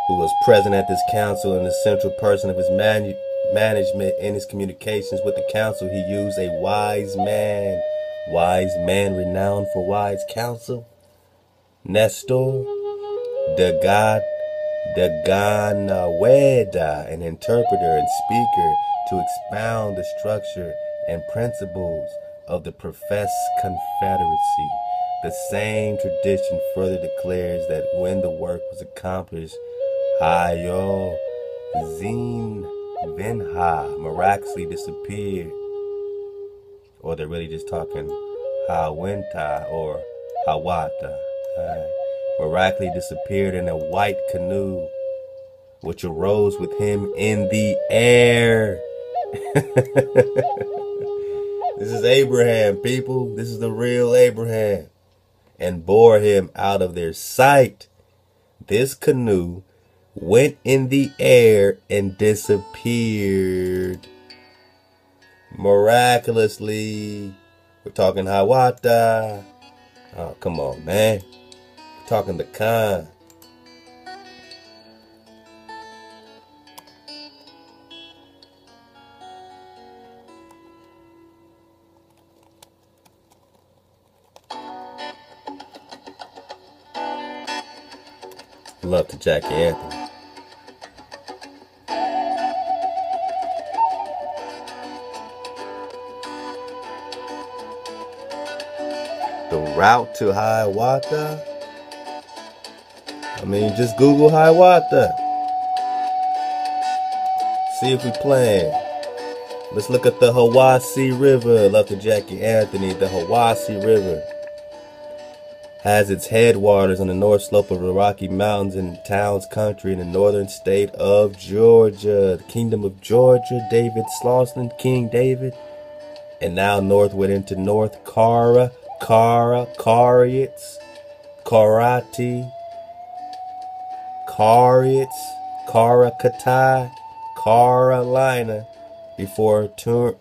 who was present at this council and the central person of his management and his communications with the council. He used a wise man renowned for wise counsel, Nestor, the god Dekanawida, an interpreter and speaker to expound the structure and principles of the professed confederacy. The same tradition further declares that when the work was accomplished, Hayo Zin Venha miraculously disappeared. Or they're really just talking Hawenta or Hiawatha. Miraculously disappeared in a white canoe, which arose with him in the air. This is Abraham, people. This is the real Abraham. And bore him out of their sight. This canoe went in the air and disappeared miraculously. We're talking Hiawatha. Oh, come on, man. Talking to Khan. Love to Jackie Anthony. The route to Hiawatha. I mean, just Google Hiawatha. See if we playing. Let's look at the Hiwassee River. Love to Jackie Anthony. The Hiwassee River has its headwaters on the north slope of the Rocky Mountains in Towns County in the northern state of Georgia. The Kingdom of Georgia, David Slauson, King David. And now northward into North Karakatai, Carolina, before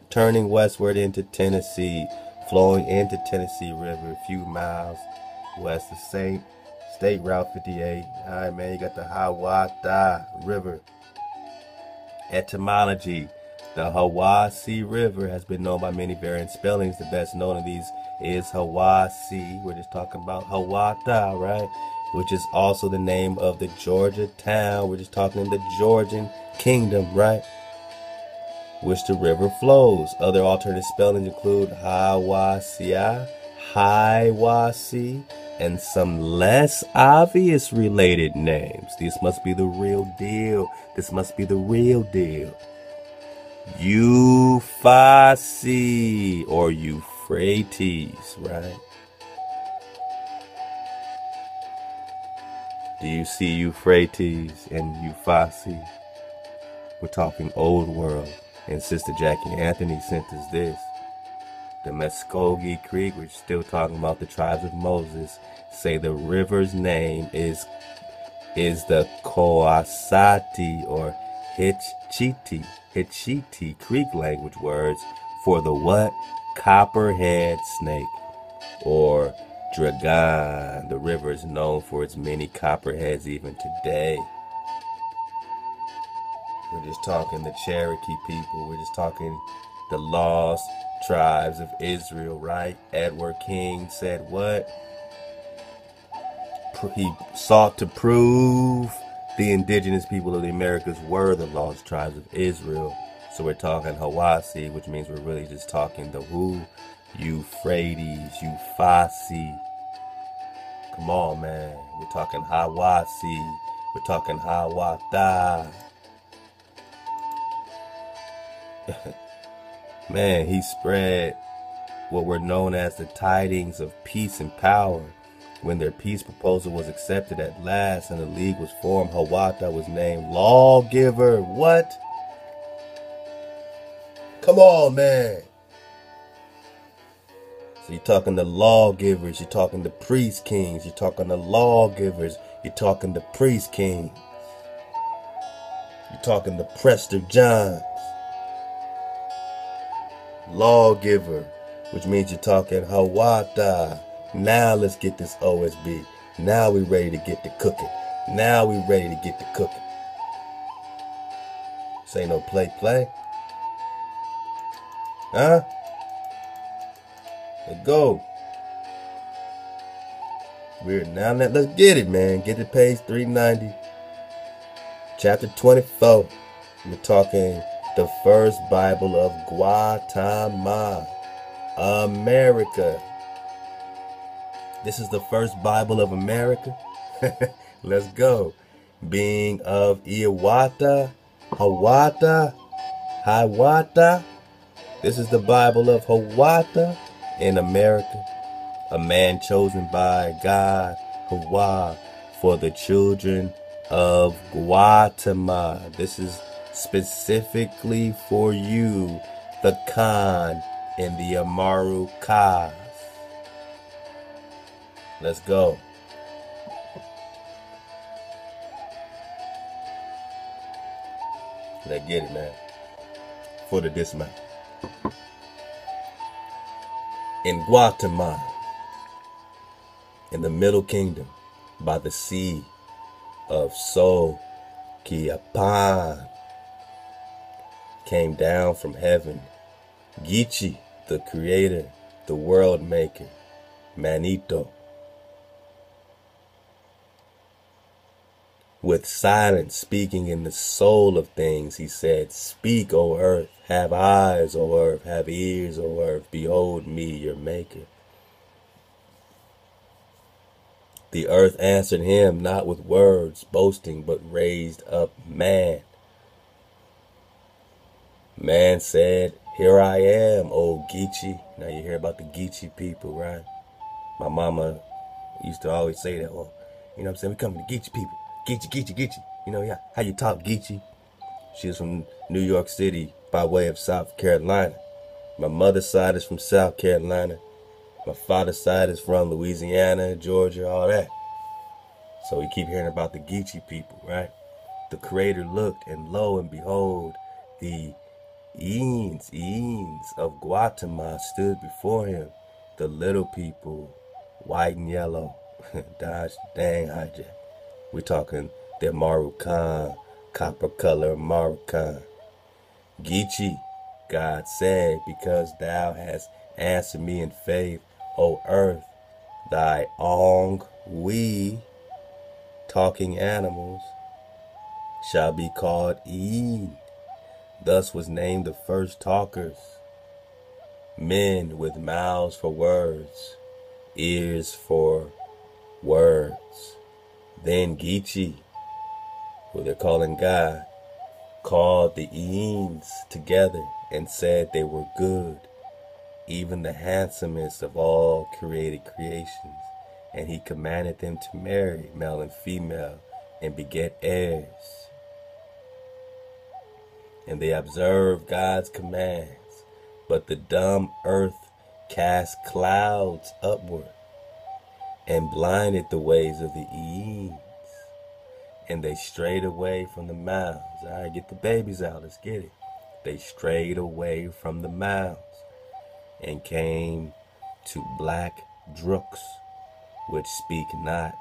turning westward into Tennessee, flowing into Tennessee River a few miles west of State Route 58. All right, man, you got the Hiawatha River. Etymology. The Hiwassee River has been known by many variant spellings. The best known of these is Hiwassee. We're just talking about Hiawatha, right? Which is also the name of the Georgia town. We're just talking in the Georgian kingdom, right? Which the river flows. Other alternate spellings include Hiwassee, Hiwassee, and some less obvious related names. This must be the real deal. This must be the real deal. Euphasi or Euphrates, right? Do you see Euphrates and Euphasi? We're talking old world. And Sister Jackie Anthony sent us this. The Muscogee Creek, we're still talking about the tribes of Moses, say the river's name is the Koasati or Hitchiti Creek language words for the what? Copperhead snake or dragon. The river is known for its many copperheads even today. We're just talking the Cherokee people. We're just talking the lost tribes of Israel, right? Edward King said what? He sought to prove the indigenous people of the Americas were the lost tribes of Israel. So we're talking Hiwassee, which means we're really just talking the who? Euphrates, Euphasi. Come on, man. We're talking Hiwassee. We're talking Hiawatha. Man, he spread what were known as the tidings of peace and power. When their peace proposal was accepted at last and a league was formed, Hiawatha was named Lawgiver. What? Come on, man. So you're talking the lawgivers, you're talking the priest kings, you're talking the lawgivers, you're talking the priest kings. You're talking the Prester Johns. Lawgiver, which means you're talking Hiawatha. Now let's get this OSB. Now we ready to get to cooking. Now we ready to get to cooking. This ain't no play. Huh? Let's go. We're now let's get it, man. Get to page 390. Chapter 24. We're talking the first Bible of Guatemala, America. This is the first Bible of America. Let's go. Being of Hiawatha. This is the Bible of Hiawatha in America. A man chosen by God, Hiawatha, for the children of Guatemala. This is specifically for you, the Khan and the Amaru Ka. Let's go. Let's get it, man. For the dismount. In Guatemala, in the Middle Kingdom, by the sea of Soquiapan, came down from heaven Gichi, the creator, the world maker, Manito. With silence speaking in the soul of things, he said, "Speak, O earth, have eyes, O earth, have ears, O earth, behold me, your maker." The earth answered him, not with words, boasting, but raised up man. Man said, "Here I am, old Geechee." Now you hear about the Geechee people, right? My mama used to always say that, well, you know what I'm saying? We come to the Geechee people. Geechee, Geechee, Geechee. You know, yeah, how you talk Geechee? She was from New York City by way of South Carolina. My mother's side is from South Carolina. My father's side is from Louisiana, Georgia, all that. So we keep hearing about the Geechee people, right? The Creator looked, and lo and behold, the eons of Guatemala stood before him. The little people, white and yellow, dodge dang hijack. We're talking their Marucan, copper color Marucan. Geechee, God said, because thou hast answered me in faith, O earth, thy Ong we, talking animals, shall be called Een. Thus was named the first talkers, men with mouths for words, ears for words. Then Geechee, who they're calling God, called the Eens together and said they were good, even the handsomest of all created creations. And he commanded them to marry male and female and beget heirs. And they observed God's commands. But the dumb earth cast clouds upward and blinded the ways of the Eens. And they strayed away from the mounds. All right, get the babies out. Let's get it. They strayed away from the mounds and came to black drooks, which speak not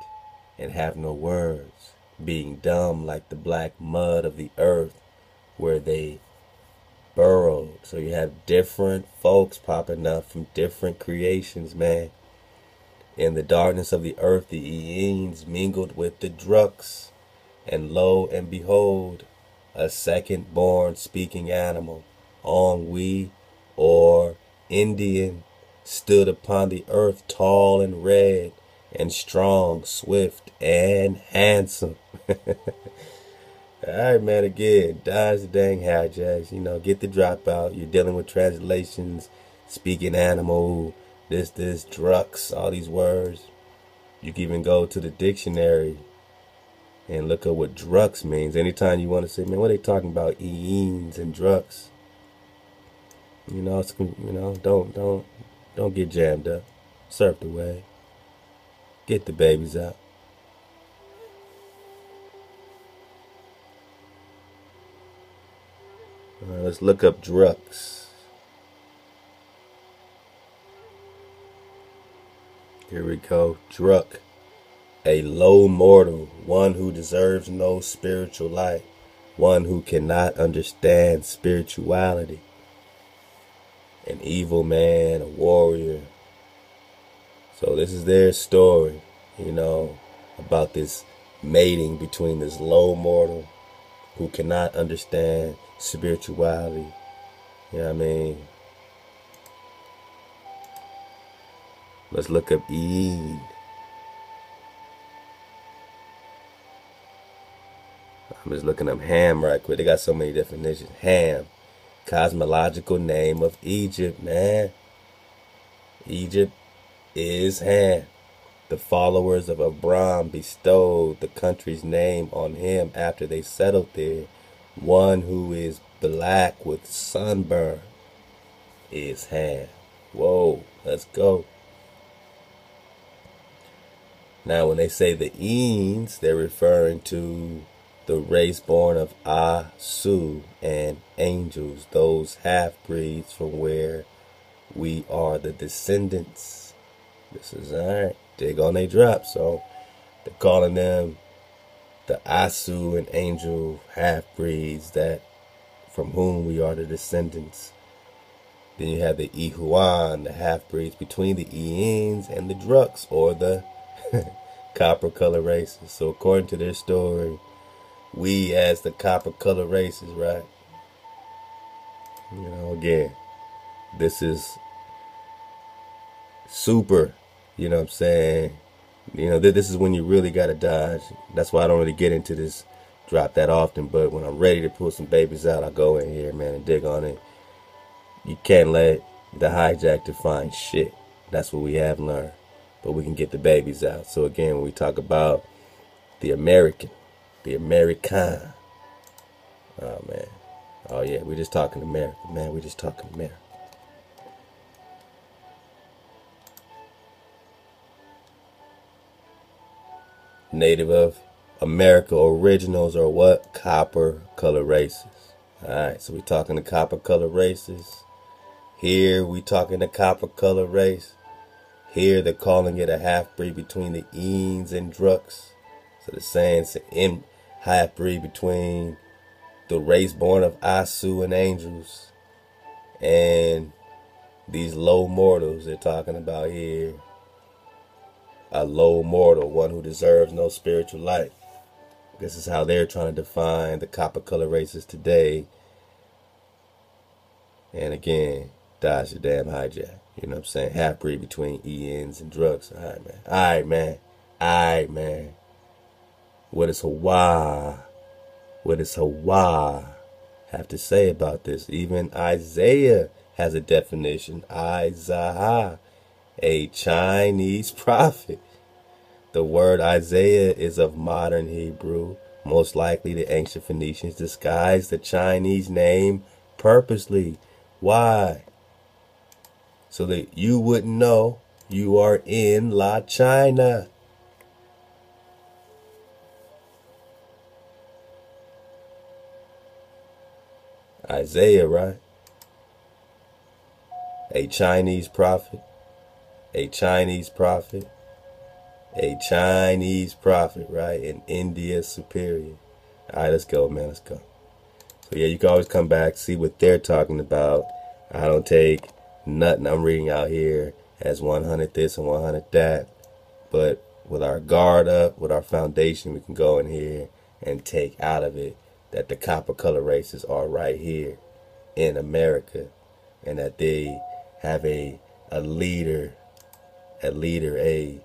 and have no words, being dumb like the black mud of the earth where they burrowed. So you have different folks popping up from different creations, man. In the darkness of the earth, the Eens mingled with the Druks, and lo and behold, a second born speaking animal, Ongwe or Indian, stood upon the earth, tall and red, and strong, swift, and handsome. Alright, man, again, dodge the dang hijacks, you know, get the dropout. You're dealing with translations, speaking animal, this, drugs, all these words. You can even go to the dictionary and look up what drugs means. Anytime you want to say, man, what are they talking about, Eens and drugs? You know, it's, you know, don't get jammed up. Surf the wave. Get the babies out. All right, let's look up drugs. Here we go. Druk, a low mortal, one who deserves no spiritual light, one who cannot understand spirituality, an evil man, a warrior. So this is their story, you know, about this mating between this low mortal who cannot understand spirituality. You know what I mean? Let's look up Eid. I'm just looking up Ham right quick. They got so many definitions. Ham, cosmological name of Egypt, man. Egypt is Ham. The followers of Abram bestowed the country's name on him after they settled there. One who is black with sunburn is Ham. Whoa, let's go. Now when they say the Eens, they're referring to the race born of Asu and angels, those half-breeds from where we are the descendants. This is alright. Dig on they drop. So they're calling them the Asu and angel half-breeds that from whom we are the descendants. Then you have the Ihuan, the half-breeds between the Eens and the Druks, or the copper color races. So according to their story, we as the copper color races, right? You know, again, this is super. You know what I'm saying? You know, this is when you really got to dodge. That's why I don't really get into this drop that often, but when I'm ready to pull some babies out, I go in here, man, and dig on it. You can't let the hijack define shit. That's what we have learned. But we can get the babies out. So again, when we talk about the American, the American. Oh, man. Oh, yeah, we're just talking America, man. We're just talking America. Native of America, originals are what? Copper color races. Alright, so we're talking the copper color races. Here, we talking the copper color race. Here, they're calling it a half-breed between the Eans and Druks. So they're saying it's an half-breed between the race born of Asu and angels and these low mortals they're talking about here. A low mortal, one who deserves no spiritual light. This is how they're trying to define the copper color races today. And again, dodge the damn hijack. You know what I'm saying? Half-breed between ENs and drugs. All right, man. All right, man. All right, man. What is Hawaii? What does Hawaii have to say about this? Even Isaiah has a definition. Isaiah, a Chinese prophet. The word Isaiah is of modern Hebrew. Most likely the ancient Phoenicians disguised the Chinese name purposely. Why? So that you wouldn't know you are in La China. Isaiah, right? A Chinese prophet. A Chinese prophet. A Chinese prophet, right? In India superior. All right, let's go, man. Let's go. So, yeah, you can always come back, see what they're talking about. I don't take nothing I'm reading out here as 100 this and 100 that. But with our guard up, with our foundation, we can go in here and take out of it that the copper color races are right here in America, and that they have a leader, a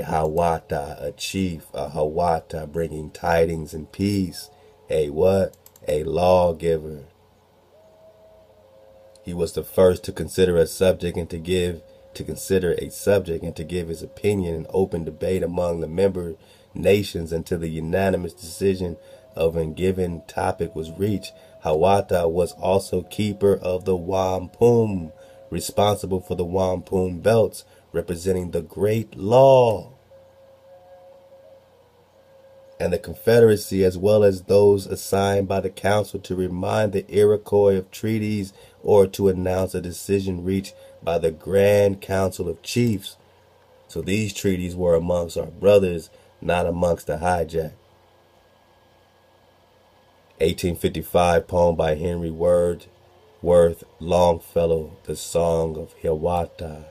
Hiawatha, a chief, a Hiawatha, bringing tidings and peace, a what? A lawgiver. He was the first to consider a subject and to give his opinion in open debate among the member nations until the unanimous decision of a given topic was reached. Hiawatha was also keeper of the wampum, responsible for the wampum belts, representing the great law and the confederacy, as well as those assigned by the council to remind the Iroquois of treaties or to announce a decision reached by the Grand Council of Chiefs. So these treaties were amongst our brothers, not amongst the hijack. 1855 poem by Henry Wordsworth Longfellow, The Song of Hiawatha.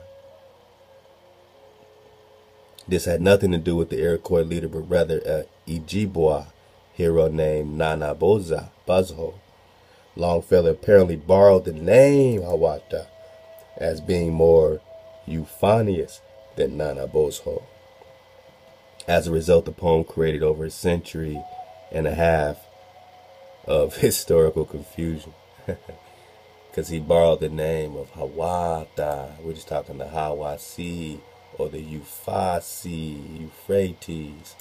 This had nothing to do with the Iroquois leader, but rather an Ojibwa hero named Nanabozho. Longfellow apparently borrowed the name Hiawatha as being more euphonious than Nanabozho. As a result, the poem created over a century and a half of historical confusion, because he borrowed the name of Hiawatha. We're just talking the Hiwassee or the Euphasi, Euphrates.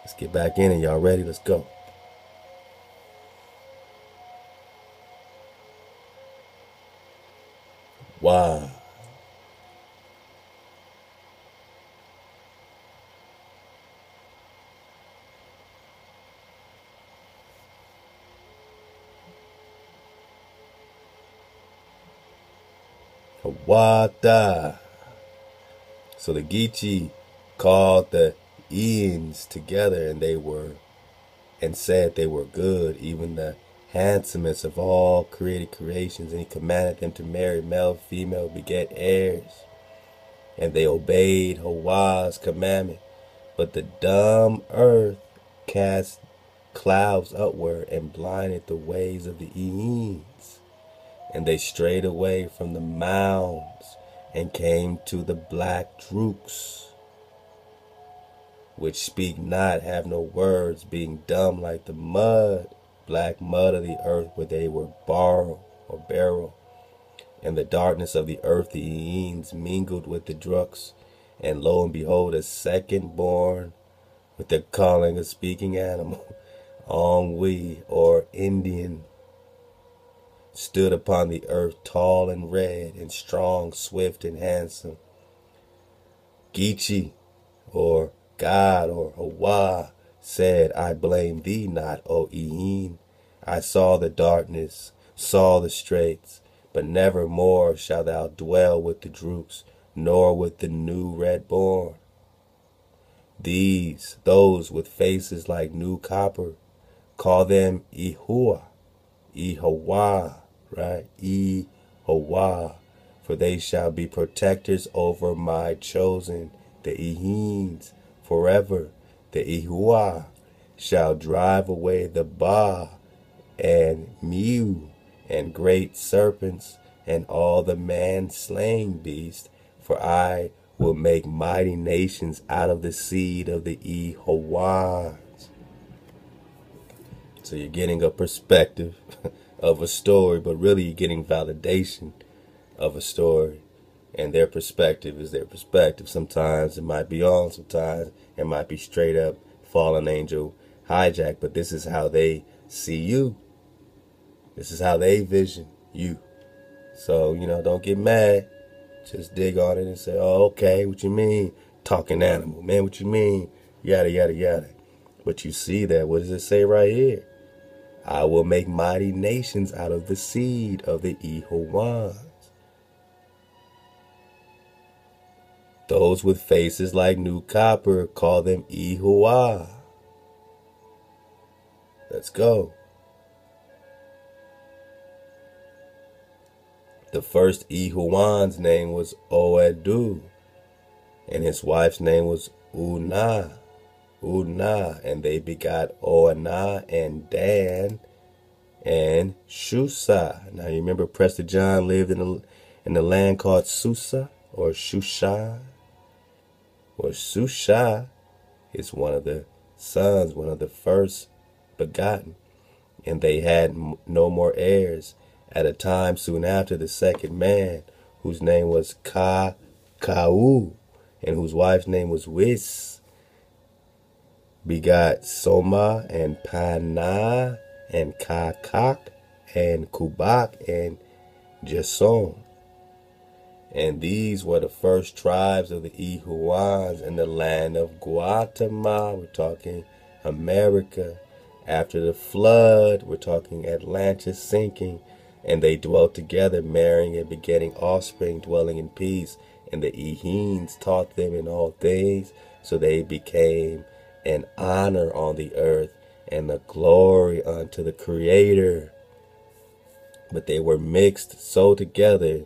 Let's get back in, and y'all ready? Let's go. Wow. Hiawatha. So the Gichi called the Eans together, and said they were good, even the handsomest of all created creations, and he commanded them to marry male, female, beget heirs, and they obeyed Hawa's commandment. But the dumb earth cast clouds upward and blinded the ways of the Eans. And they strayed away from the mounds and came to the black drooks. which speak not, have no words, being dumb like the mud, black mud of the earth where they were borrowed or barrel. In the darkness of the earth the Eans mingled with the Druks, and lo and behold a second born with the calling of speaking animal, Ongwe or Indian, stood upon the earth tall and red and strong, swift and handsome. Gichi or God or Hawa said, I blame thee not, O E'en. I saw the darkness, saw the straits, but never more shalt thou dwell with the droops, nor with the new red born. These, those with faces like new copper, call them Ihua, Ihawa, right? Ihawa, for they shall be protectors over my chosen, the Eheens, forever. The Ihua shall drive away the Ba and Mew and great serpents and all the man-slaying beasts, for I will make mighty nations out of the seed of the Ihawas. So you're getting a perspective of a story, but really you're getting validation of a story. And their perspective is their perspective. Sometimes it might be on, sometimes it might be straight up fallen angel hijack. But this is how they see you. This is how they vision you. So, you know, don't get mad. Just dig on it and say, oh, okay, what you mean? Talking animal, man, what you mean? Yada, yada, yada. But you see that. What does it say right here? I will make mighty nations out of the seed of the Ihawas. Those with faces like new copper, call them Ihua. Let's go. The first Ihuan's name was Oedu, and his wife's name was Una. Una, and they begot Oana and Dan and Shusa. Now you remember Prester John lived in the land called Susa or Shusha. Well, Susha is one of the sons, one of the first begotten, and they had no more heirs. At a time soon after, the second man, whose name was Ka-Kau, and whose wife's name was Wis, begot Soma and Pana and Kakak and Kubak and Jason. And these were the first tribes of the Ihuans in the land of Guatemala. We're talking America. After the flood, we're talking Atlantis sinking. And they dwelt together, marrying and begetting offspring, dwelling in peace. And the Eheens taught them in all things. So they became an honor on the earth and a glory unto the Creator. But they were mixed so together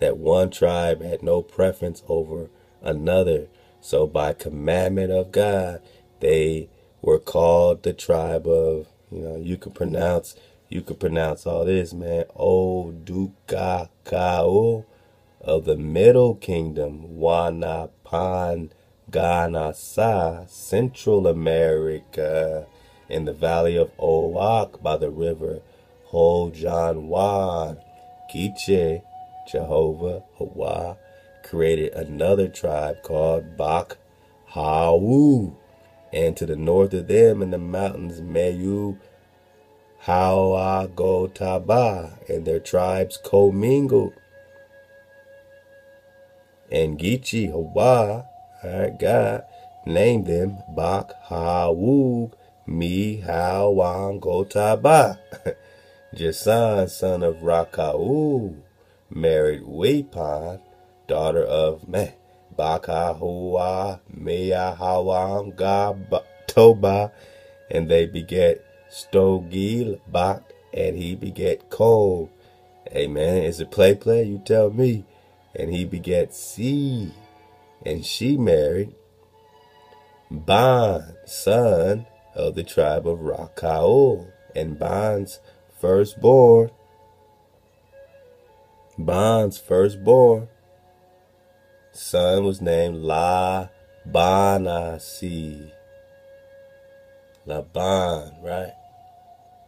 that one tribe had no preference over another. So by commandment of God, they were called the tribe of, you know, you could pronounce all this, man. Odukakao of the Middle Kingdom, Wanapanganasa, Central America, in the valley of Oak by the river Hojanwan. Kiche, Jehovah, Hawa, created another tribe called Bak Hawu, and to the north of them in the mountains Meyu Hawagotaba, and their tribes commingled. And Gichi Hawa, our God, named them Bak Hawu Mihawangotaba. Jason, son of Rakau, married Wepan, daughter of Bakahua Meahawangatoba, and they beget Stogil Bak, and he beget Kol. Amen. Is it play? You tell me. And he beget Si, and she married Ban, son of the tribe of Rakao, and Ban's firstborn son was named La Banasi. Laban, right?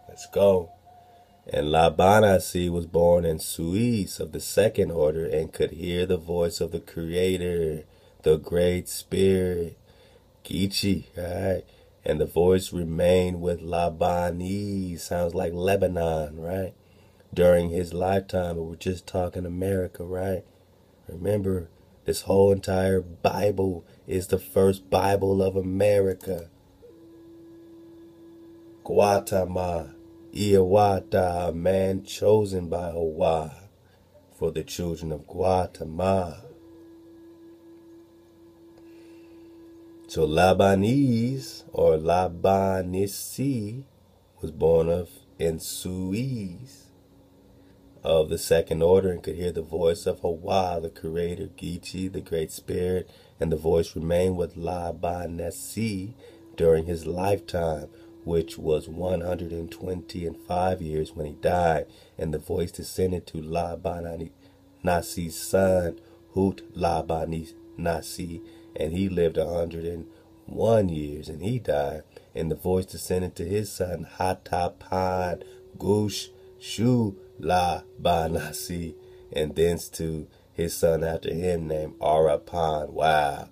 Let's go. And Labanasi was born in Suis of the second order and could hear the voice of the Creator, the Great Spirit, Kichi, right? And the voice remained with Labani, sounds like Lebanon, right? During his lifetime, but we're just talking America, right? Remember, this whole entire Bible is the first Bible of America. Guatama, Hiawatha, a man chosen by Hawa for the children of Guatemala. So Labanese or Labanisi was born of in Suis of the second order and could hear the voice of Hawa, the creator, Gichi, the great spirit, and the voice remained with Labanesi during his lifetime, which was 125 years when he died, and the voice descended to Labanasi's son, Hut Labanasi, and he lived 101 years, and he died, and the voice descended to his son, Hatapan Gush Shu Labanasi, and thence to his son after him named Arapan. Wow.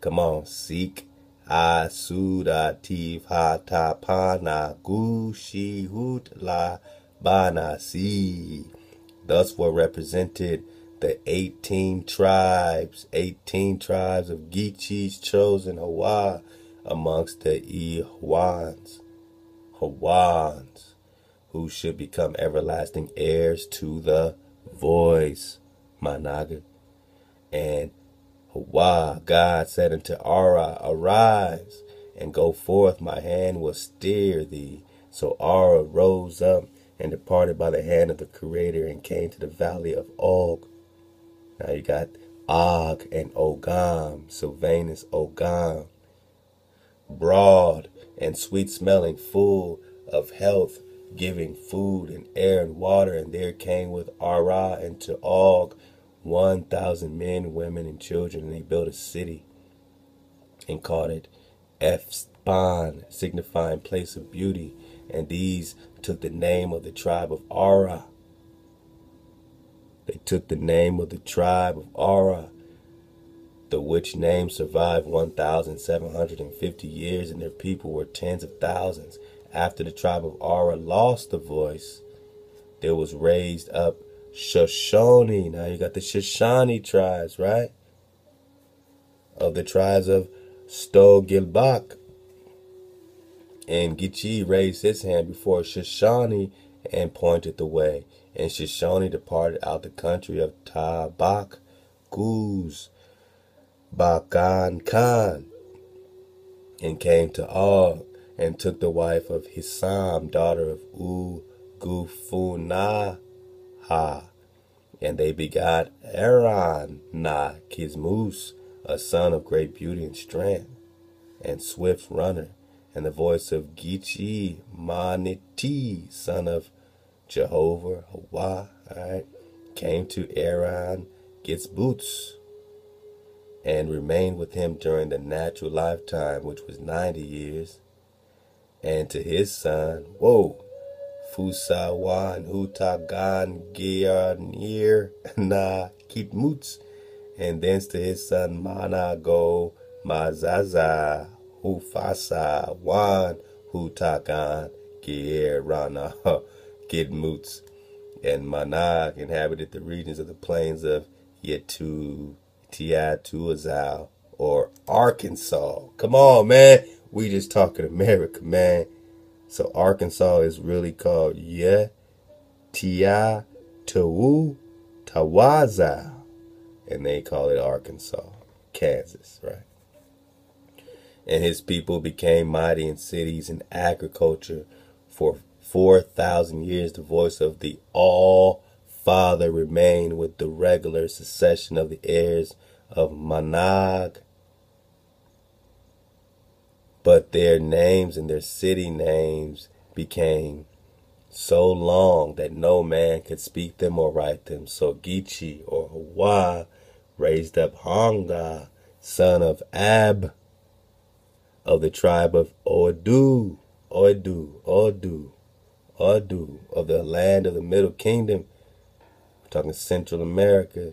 Come on, Sikh. Asudati Hatapana Gushihut La Banasi. Thus were represented the 18 tribes of Gichis chosen Hawa amongst the Hawans, who should become everlasting heirs to the voice, Managa. And Hawa, God said unto Ara, arise and go forth, my hand will steer thee. So Ara rose up and departed by the hand of the Creator and came to the valley of Og. Now you got Og and Ogam, Sylvanus Ogam, broad and sweet smelling, full of health, giving food and air and water. And there came with Ara and to Og 1,000 men, women, and children, and they built a city and called it Efspan, signifying place of beauty. And these took the name of the tribe of Ara. They took the name of the tribe of Ara, the which name survived 1,750 years, and their people were tens of thousands. After the tribe of Ara lost the voice, there was raised up Shoshone. Now you got the Shoshone tribes, right? Of the tribes of Stogilbak. And Gichi raised his hand before Shoshone and pointed the way. And Shoshone departed out the country of Tabak Guz Bakan Khan and came to Og and took the wife of Hisam, daughter of Ugufunah. And they begot Aaron Na Kismus, a son of great beauty and strength, and swift runner, and the voice of Gichi Maniti, son of Jehovah Hawa, right, came to Aaron Gizboots, and remained with him during the natural lifetime, which was 90 years, and to his son, whoa, Fusawan Hutagan Gianir Na Kitmuts, and thence to his son Manago Mazaza Hufasa Wan Hutagan Gierana Kitmuts. And Manag inhabited the regions of the plains of Yetu Tiatuazal or Arkansas. Come on, man. We just talking America, man. So Arkansas is really called Yetiatawaza, and they call it Arkansas, Kansas, right? And his people became mighty in cities and agriculture. For 4,000 years, the voice of the All-Father remained with the regular succession of the heirs of Manag. But their names and their city names became so long that no man could speak them or write them. So Gichi or Hawa raised up Honga, son of Ab, of the tribe of Ordu, of the land of the Middle Kingdom. We're talking Central America.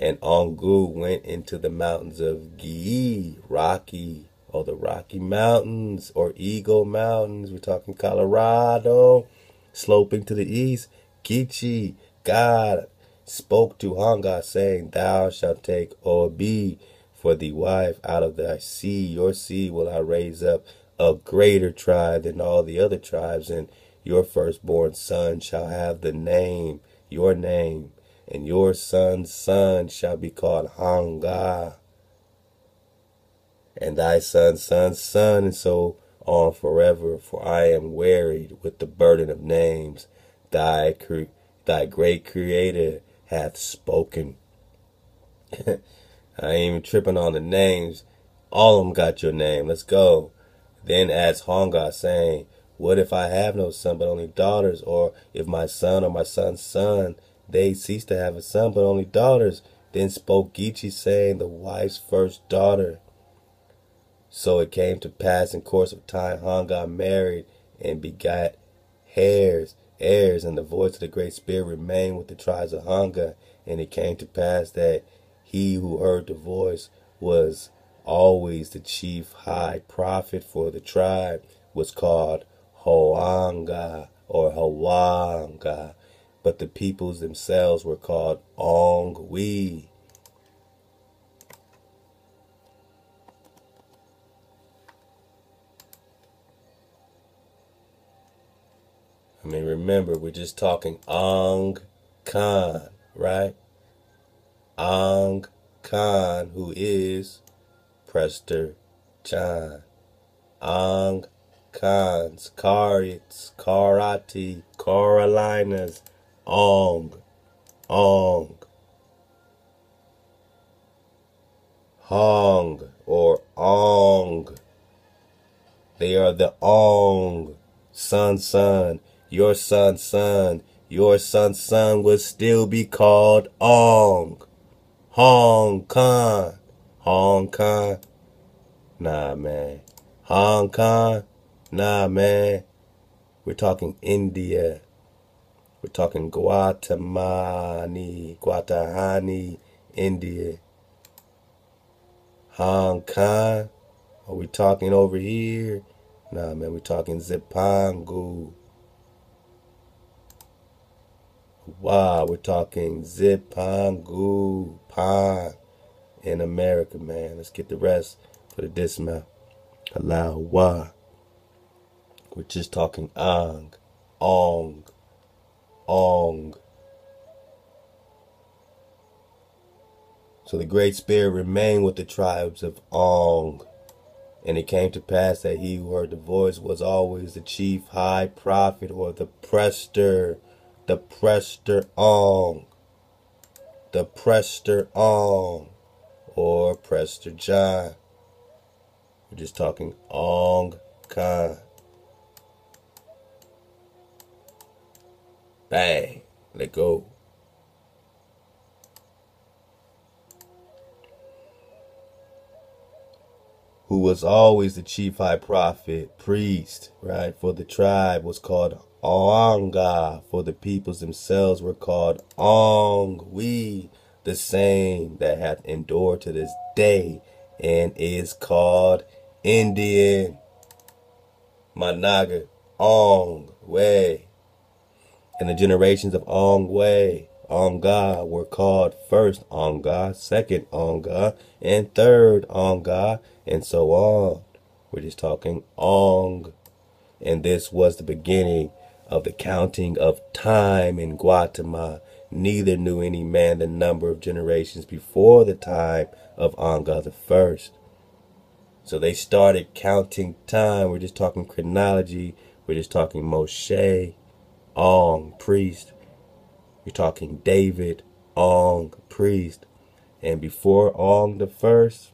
And Ongu went into the mountains of Gii, Rocky, or the Rocky Mountains, or Eagle Mountains. We're talking Colorado, sloping to the east. Kichi, God, spoke to Hanga, saying, Thou shalt take Obi for thee wife out of thy seed. Your seed will I raise up a greater tribe than all the other tribes, and your firstborn son shall have the name, your name. And your son's son shall be called Hanga, and thy son's son's son, and so on forever. For I am wearied with the burden of names. Thy great Creator hath spoken. I ain't even tripping on the names. All of them got your name. Let's go. Then adds Hanga, saying, What if I have no son but only daughters, or if my son or my son's son, they ceased to have a son, but only daughters? Then spoke Gichi, saying, The wife's first daughter. So it came to pass in course of time, Hanga married and begat heirs, and the voice of the Great Spirit remained with the tribes of Hanga. And it came to pass that he who heard the voice was always the chief high prophet for the tribe, was called Hoanga or Hawanga. But the peoples themselves were called Ongwi. I mean, remember, we're just talking Ong Khan, right? Ong Khan, who is Prester John. Ong Khan's, Karits, Karati, Carolinas, Hong, or Ong. They are the Ong, son, your son, your son will still be called Ong, Hong Khan, nah man, we're talking India. We're talking Guatemala, India. Hong Kong. Are we talking over here? Nah, man, we're talking Zipangu. Wow, we're talking Zipangu Pan in America, man. Let's get the rest for the dismount. Alawa. We're just talking Ong. So the Great Spirit remained with the tribes of Ong. And it came to pass that he who heard the voice was always the chief high prophet, or the Prester Ong, or Prester John. We're just talking Ong Khan. Bang, let go. Who was always the chief high prophet, priest, right? For the tribe was called Oanga, for the peoples themselves were called Ongwi, the same that hath endured to this day, and is called Indian. Managa, Ongwe. And the generations of Ongwe, Onga, were called first Onga, second Onga, and third Onga, and so on. We're just talking Ong. And this was the beginning of the counting of time in Guatemala. Neither knew any man the number of generations before the time of Onga the first. So they started counting time. We're just talking chronology. We're just talking Moshe, Ong, priest. You're talking David, Ong, priest. And before Ong the first,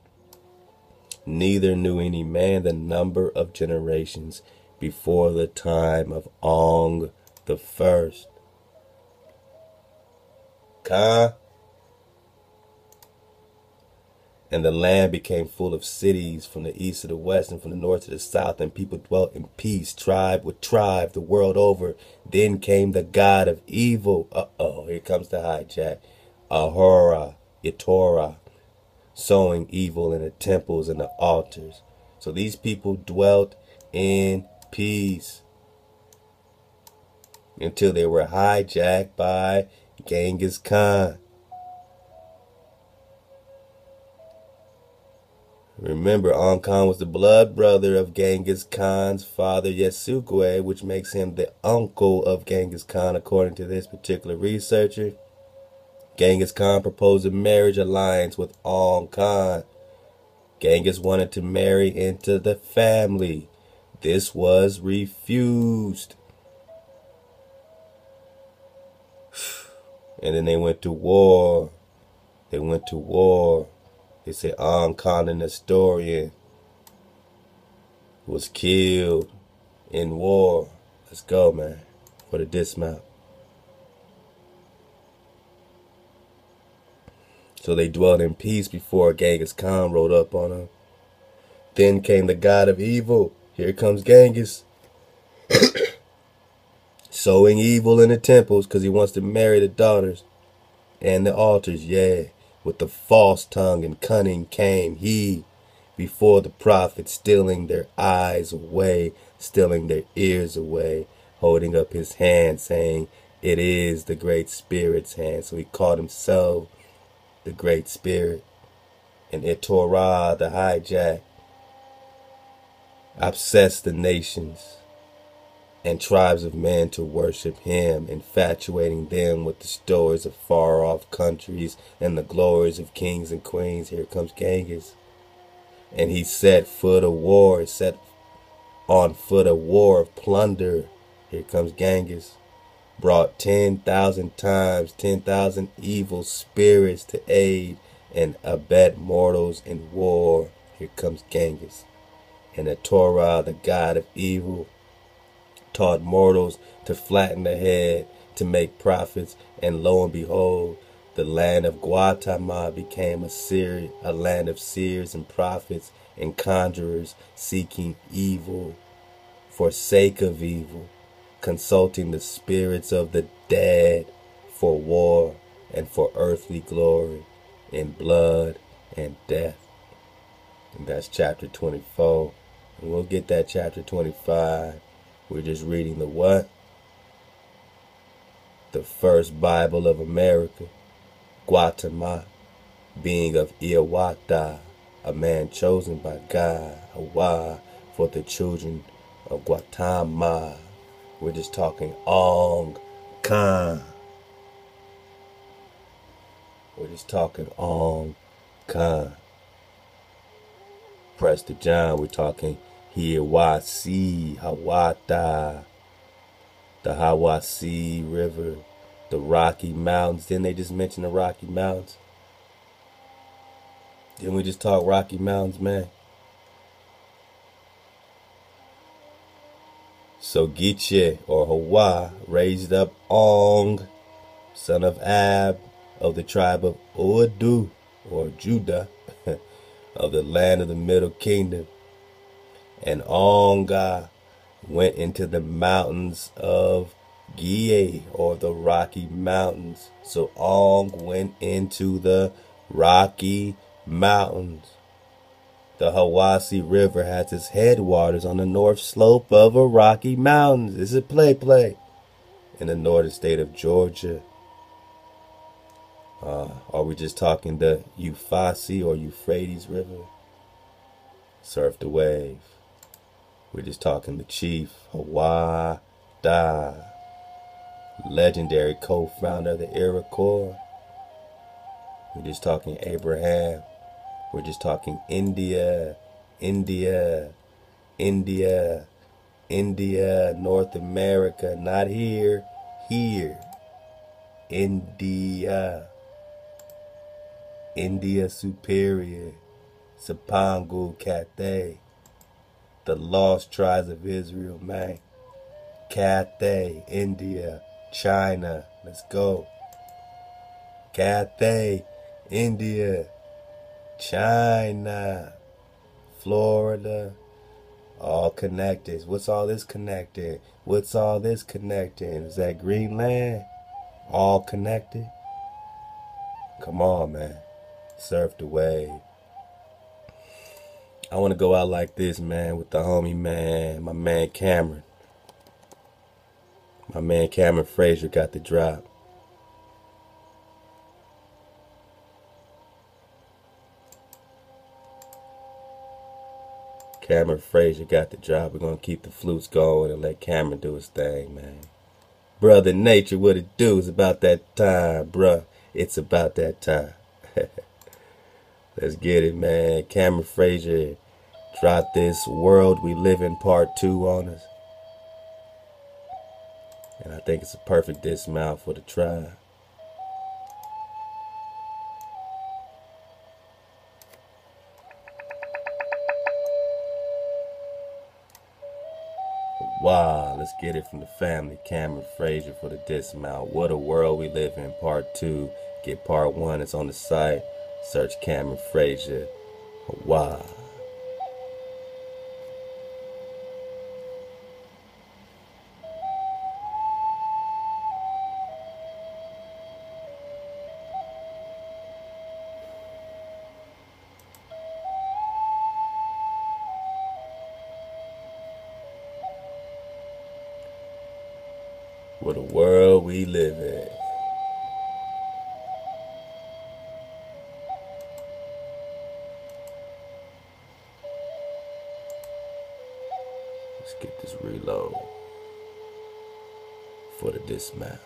neither knew any man the number of generations before the time of Ong the first. Ka. And the land became full of cities from the east to the west and from the north to the south. And people dwelt in peace, tribe with tribe, the world over. Then came the god of evil. Uh-oh, here comes the hijack. Ahura, Yetorah, sowing evil in the temples and the altars. So these people dwelt in peace until they were hijacked by Genghis Khan. Remember, Ong Khan was the blood brother of Genghis Khan's father, Yesügei, which makes him the uncle of Genghis Khan, according to this particular researcher. Genghis Khan proposed a marriage alliance with Ong Khan. Genghis wanted to marry into the family. This was refused. And then they went to war. They went to war. They said Ong Khan, an historian, was killed in war. Let's go, man, for the dismount. So they dwelt in peace before Genghis Khan rode up on them. Then came the god of evil. Here comes Genghis. Sowing evil in the temples because he wants to marry the daughters and the altars, yeah. With the false tongue and cunning came he before the prophet, stealing their eyes away, stealing their ears away, holding up his hand, saying, it is the Great Spirit's hand. So he called himself the Great Spirit. And Yetorah, the hijack, obsessed the nations and tribes of men to worship him, infatuating them with the stories of far-off countries and the glories of kings and queens. Here comes Genghis. And he set foot of war, he set on foot of war of plunder. Here comes Genghis. Brought 10,000 times, 10,000 evil spirits to aid and abet mortals in war. Here comes Genghis. And Yetorah, the god of evil, taught mortals to flatten the head, to make profits, and lo and behold, the land of Gautama became a land of seers and prophets and conjurers, seeking evil for sake of evil, consulting the spirits of the dead for war and for earthly glory in blood and death. And that's chapter 24. And we'll get that chapter 25. We're just reading the what? The first Bible of America, Gautama, being of Hiawatha, a man chosen by God, Hawa, for the children of Gautama. We're just talking Ong Khan. We're just talking Ong Khan. Prester John, we're talking Hiwassee, Hiawatha, the Hiwassee River, the Rocky Mountains. Didn't they just mention the Rocky Mountains? Didn't we just talk Rocky Mountains, man? So Giche, or Hawa, raised up Ong, son of Ab, of the tribe of Odu, or Judah, of the land of the Middle Kingdom. And Onga went into the mountains of Gie, or the Rocky Mountains. So Ong went into the Rocky Mountains. The Hiwassee River has its headwaters on the north slope of a Rocky Mountains. It's a play in the northern state of Georgia. Are we just talking the Euphrates or Euphrates River? Surf the wave. We're just talking the chief, Hiawatha, legendary co-founder of the Iroquois. We're just talking Abraham. We're just talking India, North America, not here, here. India Superior, Cipangu, Cathay. The lost tribes of Israel, man. Cathay, India, China. Let's go. Cathay, India, China, Florida, all connected. What's all this connected? What's all this connected? Is that Greenland? All connected? Come on, man. Surf the wave. I want to go out like this, man, with the homie, man, my man Cameron. My man Cameron Fraser got the drop. Cameron Fraser got the drop. We're going to keep the flutes going and let Cameron do his thing, man. Brother Nature, what it do? It's about that time, bruh. It's about that time. Let's get it, man. Cameron Fraser dropped this World We Live In Part 2 on us. And I think it's a perfect dismount for the tribe. Wow, let's get it from the family. Cameron Fraser for the dismount. What a World We Live In Part 2. Get Part 1. It's on the site. Search Cameron Fraser. Wow. What a world we live in. Let's get this reload for the dismount.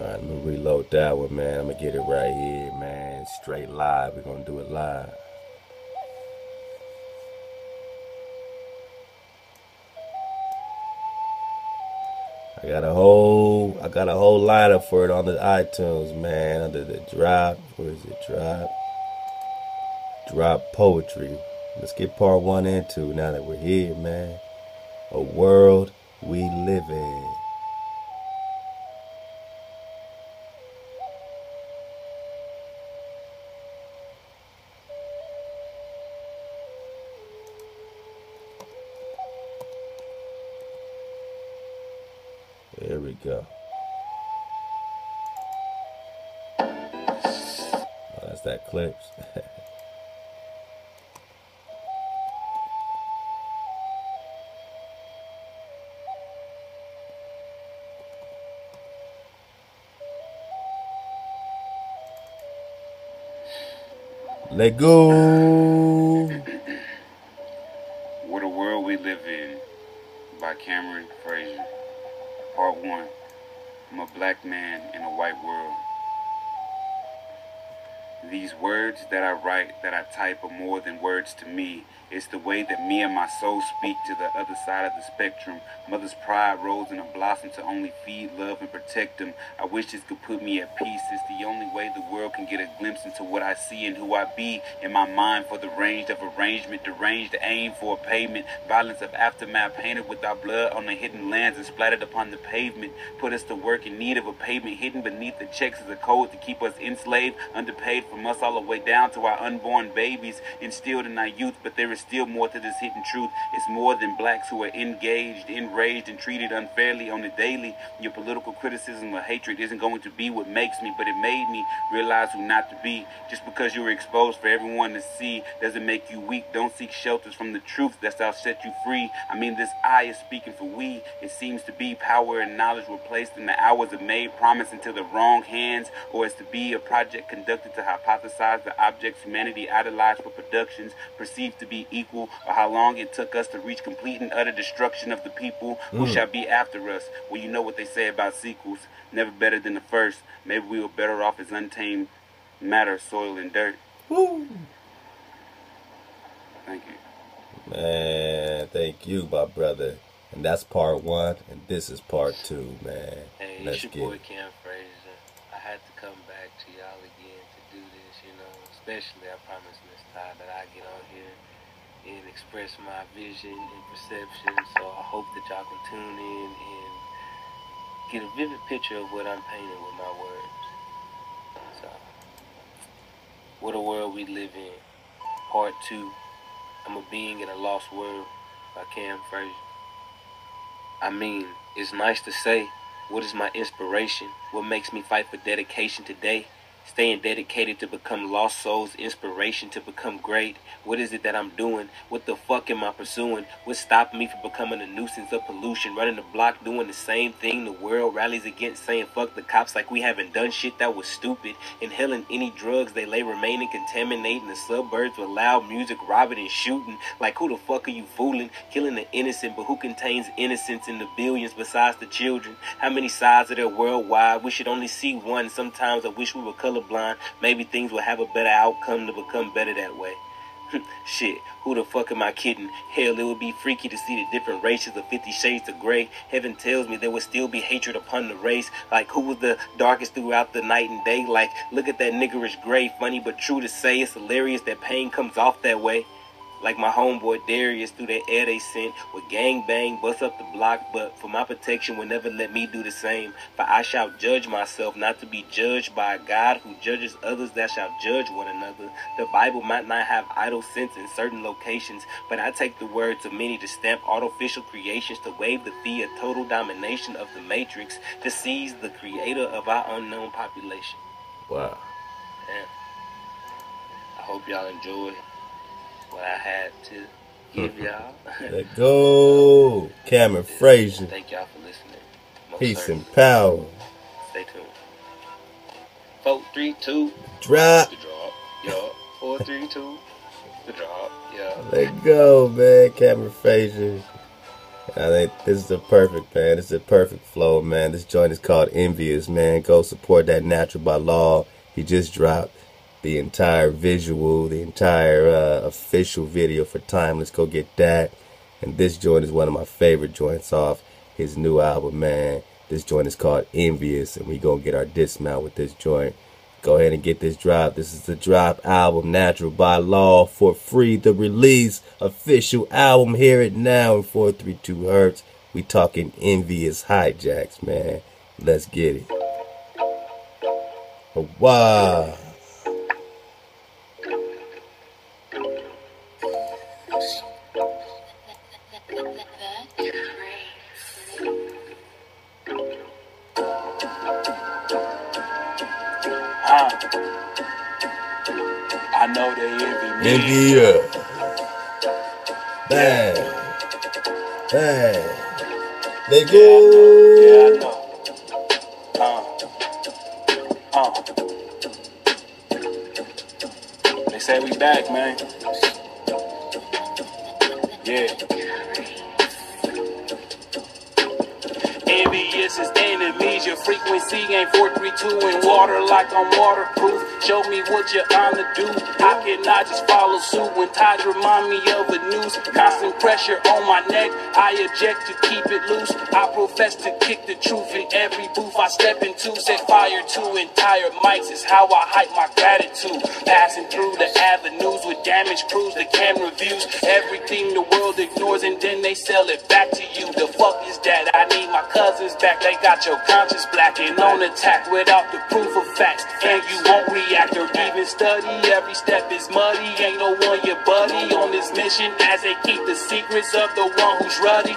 Alright, I'm gonna reload that one, man. I'm gonna get it right here, man. Straight live. We're gonna do it live. I got a whole lineup for it on the iTunes, man. Under the drop. Where is it? Drop. Drop poetry. Let's get part 1 and 2 now that we're here, man. A world we live in. There we go. Oh, that's that clips. Let go. What a World We Live In by Cameron Fraser. Part 1. I'm a black man in a white world. These words that I write, that I type, are more than words to me. It's the way that me and my soul speak to the other side of the spectrum. Mother's pride rose in a blossom to only feed, love, and protect them. I wish this could put me at peace. It's the only way the world can get a glimpse into what I see and who I be. In my mind for the range of arrangement, deranged aim for a payment. Violence of aftermath painted with our blood on the hidden lands and splattered upon the pavement. Put us to work in need of a pavement hidden beneath the checks is a code to keep us enslaved, underpaid from us all the way down to our unborn babies. Instilled in our youth, but there is still more to this hidden truth. It's more than blacks who are engaged, enraged, and treated unfairly on the daily. Your political criticism or hatred isn't going to be what makes me, but it made me realize who not to be. Just because you were exposed for everyone to see doesn't make you weak. Don't seek shelters from the truth that's how set you free. I mean, this I is speaking for we. It seems to be power and knowledge were placed in the hours of made promise into the wrong hands, or it's to be a project conducted to hypothesize the objects humanity idolized for productions perceived to be equal, or how long it took us to reach complete and utter destruction of the people who shall be after us. Well, you know what they say about sequels, never better than the first. Maybe we were better off as untamed matter, soil and dirt. Woo. Thank you. Man, thank you, my brother. And that's part one, and this is part two, man. Hey, it's your boy Cam Fraser. I had to come back to y'all again to do this, you know. Especially, I promise this time that I get on here and express my vision and perception. So I hope that y'all can tune in and get a vivid picture of what I'm painting with my words. So, what a world we live in. Part two, I'm a being in a lost world by Cam Fraser. I mean, it's nice to say, what is my inspiration? What makes me fight for dedication today? Staying dedicated to become lost souls, inspiration to become great. What is it that I'm doing? What the fuck am I pursuing? What's stopping me from becoming a nuisance of pollution? Running the block, doing the same thing the world rallies against, saying fuck the cops like we haven't done shit that was stupid. Inhaling any drugs they lay, remaining contaminating the suburbs with loud music, robbing and shooting. Like who the fuck are you fooling? Killing the innocent, but who contains innocence in the billions besides the children? How many sides are there worldwide? We should only see one. Sometimes I wish we were colorblind. Maybe things will have a better outcome to become better that way. Shit, who the fuck am I kidding? Hell, it would be freaky to see the different races of 50 shades of gray. Heaven tells me there would still be hatred upon the race. Like, who was the darkest throughout the night and day? Like, look at that niggerish gray. Funny but true to say, it's hilarious that pain comes off that way. Like my homeboy Darius through the air they sent would gang bang, bust up the block, but for my protection would never let me do the same. For I shall judge myself, not to be judged by a God who judges others that shall judge one another. The Bible might not have idle sense in certain locations, but I take the words of many to stamp artificial creations, to wave the fee of total domination of the matrix, to seize the creator of our unknown population. Wow. Yeah. I hope y'all enjoy what I had to give y'all. Let go. Cameron Fraser. Thank y'all for listening. Most peace certainly. And power. Stay tuned. 432. Drop. The drop. Y'all. 432. The drop. Y'all. Let go, man. Cameron Fraser. I think this is the perfect, man. This is the perfect flow, man. This joint is called Envious, man. Go support that Natural by Law. He just dropped the entire visual, the entire official video for Time. Let's go get that. And this joint is one of my favorite joints off his new album, man. This joint is called Envious, and we gonna get our dismount with this joint. Go ahead and get this drop. This is the drop album, Natural by Law, for free. The release, official album. Hear it now in 432 Hertz. We talking Envious hijacks, man. Let's get it. Wow. I know they envy me. Envy bang. Bang. They go. Yeah, I know. They say we back, man. Yeah. Envious is enemies. Your frequency ain't 432 in water like I'm waterproof. Show me what you're on to do. How can I just follow suit when tides remind me of a noose? Constant pressure on my neck, I object to keep it loose. I profess to kick the truth in every booth I step into. Set fire to entire mics is how I hype my gratitude. Passing through the avenues with damaged crews, the camera views. Everything the world ignores and then they sell it back to you. The fuck is that? I need my cousins back. They got your conscience blacking on attack without the proof of facts. And you won't read or even study, every step is muddy. Ain't no one your buddy on this mission as they keep the secrets of the one who's ruddy.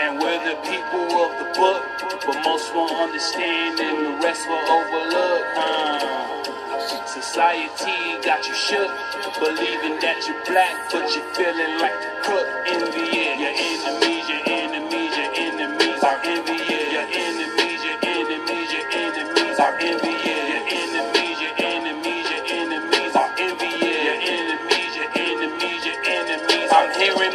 And we're the people of the book, but most won't understand and the rest will overlook. Society got you shook, believing that you're black, but you're feeling like the crook. Envious, your enemies, your enemies, your enemies are envious. Your enemies, your enemies, your enemies are envious.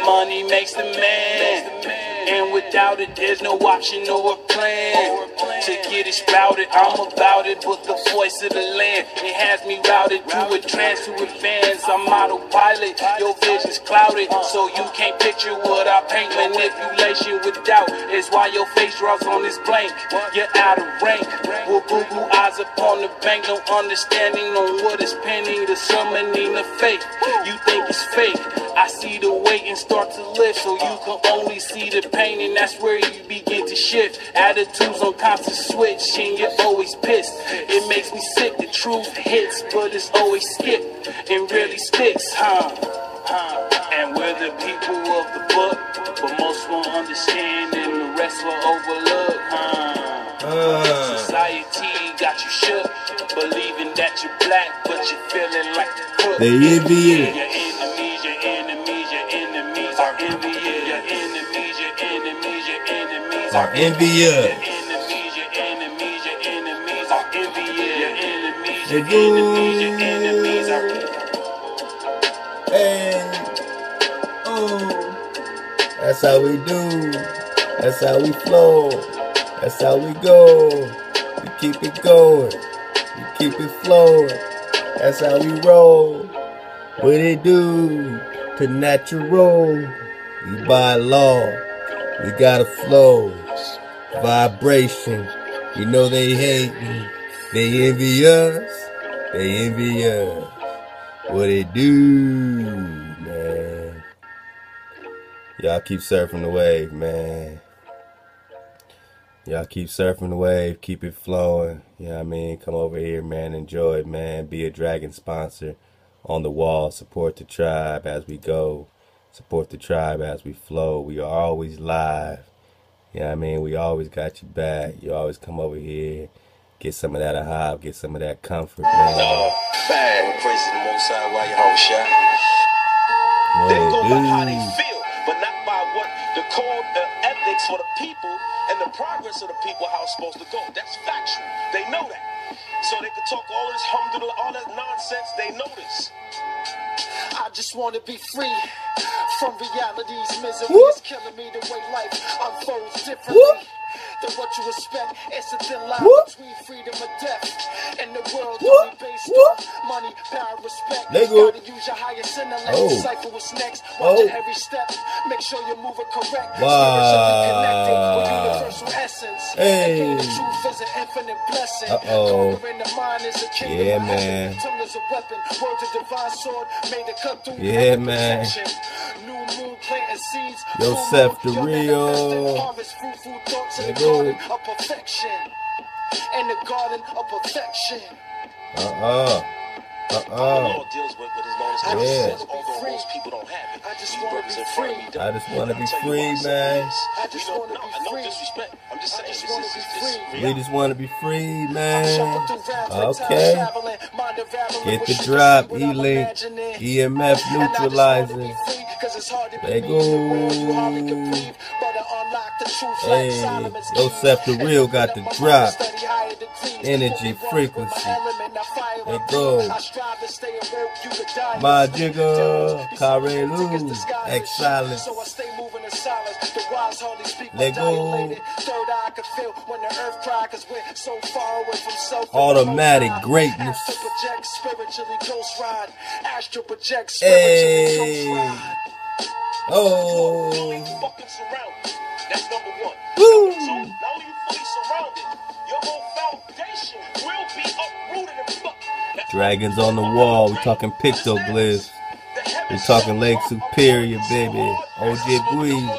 Money makes the man. And without it, there's no option or a plan. To get it spouted, I'm about it, but the voice of the land, it has me routed to a trance, to advance. I'm autopilot, your vision's clouded, so you can't picture what I paint. Manipulation with doubt is why your face draws on this blank. You're out of rank, with boo-boo eyes upon the bank. No understanding on what is pending, the summoning of fate. You think it's fake, I see the weight and start to lift, so you can only see the pain, and that's where you begin to shift. Attitudes on constant switch, and you're always pissed. It makes me sick, the truth hits, but it's always skipped and really sticks, And we're the people of the book, but most won't understand, and the rest will overlook, Society got you shook, believing that you're black, but you're feeling like the crook. They envy your enemies, your enemies, your enemies are envious. Your enemies, your enemies, your enemies are envious. Your enemies, your enemies, your enemies are envious. Your enemies, your enemies, your enemies are envious. And oh, that's how we do. That's how we flow. That's how we go. We keep it going. We keep it flowing. That's how we roll. What it do to natural. We by law. We gotta flow. Vibration. You know they hate me. They envy us. They envy us. What it do, man. Y'all keep surfing the wave, man. Y'all keep surfing the wave, keep it flowing, you know what I mean? Come over here, man, enjoy it, man. Be a Dragon sponsor on the wall. Support the tribe as we go. Support the tribe as we flow. We are always live, you know what I mean? We always got you back. You always come over here, get some of that ahab, get some of that comfort, man. Bang, praise the Most High while your whole shot. They go by how they feel, but not by what the call, the ethics for the people, and the progress of the people, how it's supposed to go. That's factual. They know that. So they could talk all this humdullah, all that nonsense. They know this. I just want to be free from reality's misery. It's killing me the way life unfolds differently. Than what you expect. It's a thin line between freedom and death. And the world only based on money, power, respect. You gotta use your highest intellect. Decipher what's next. Watch every step. Make sure you're moving correct. Wow. Universal essence. Hey. The truth is an infinite blessing. Conquering the mind is a kingdom. Yeah, man. Tongue is a weapon. Words a divine sword. Made to cut through. Yeah, man. New moon planting seeds. Yosef the real. Harvest fruitful thoughts. In the garden of perfection. In the garden of perfection. I just want to be free, man. We just want to be free, man. Okay. Get the drop, E-Link, EMF neutralizer. They go. Hey, Yosef the Real got the drop. Energy frequency. They go. My jigger, Karelu, exile. So I stay moving in silence. The wise hardly speak. Let go. Third eye could feel when the earth cry, cause we're so far away from self. Automatic greatness. Astral project spiritually ghost ride. Astral project spiritually ghost ride. Oh. You ain't fucking surrounded. That's number one. Woo. Number two, not only you fully surrounded, your whole foundation will be uprooted and fucked. Dragons on the wall, we talking pictoglyphs. We talking Lake Superior, baby. Ojibwe.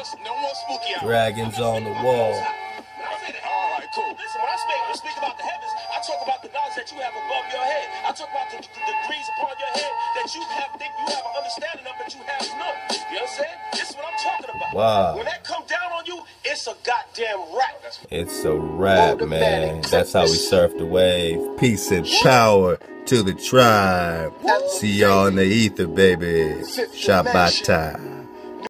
Dragons on the wall. Alright, cool. Listen, when I speak about the heavens, I talk about the knowledge that you have above your head. I talk about the degrees upon your head that you have, think you have an understanding of, but you have none. You know what I'm saying? This is what I'm talking about. Wow. When that comes down on you, it's a goddamn rap. It's a rap, man. That's how we surf the wave. Peace and power to the tribe. See y'all in the ether, baby. Shabbat.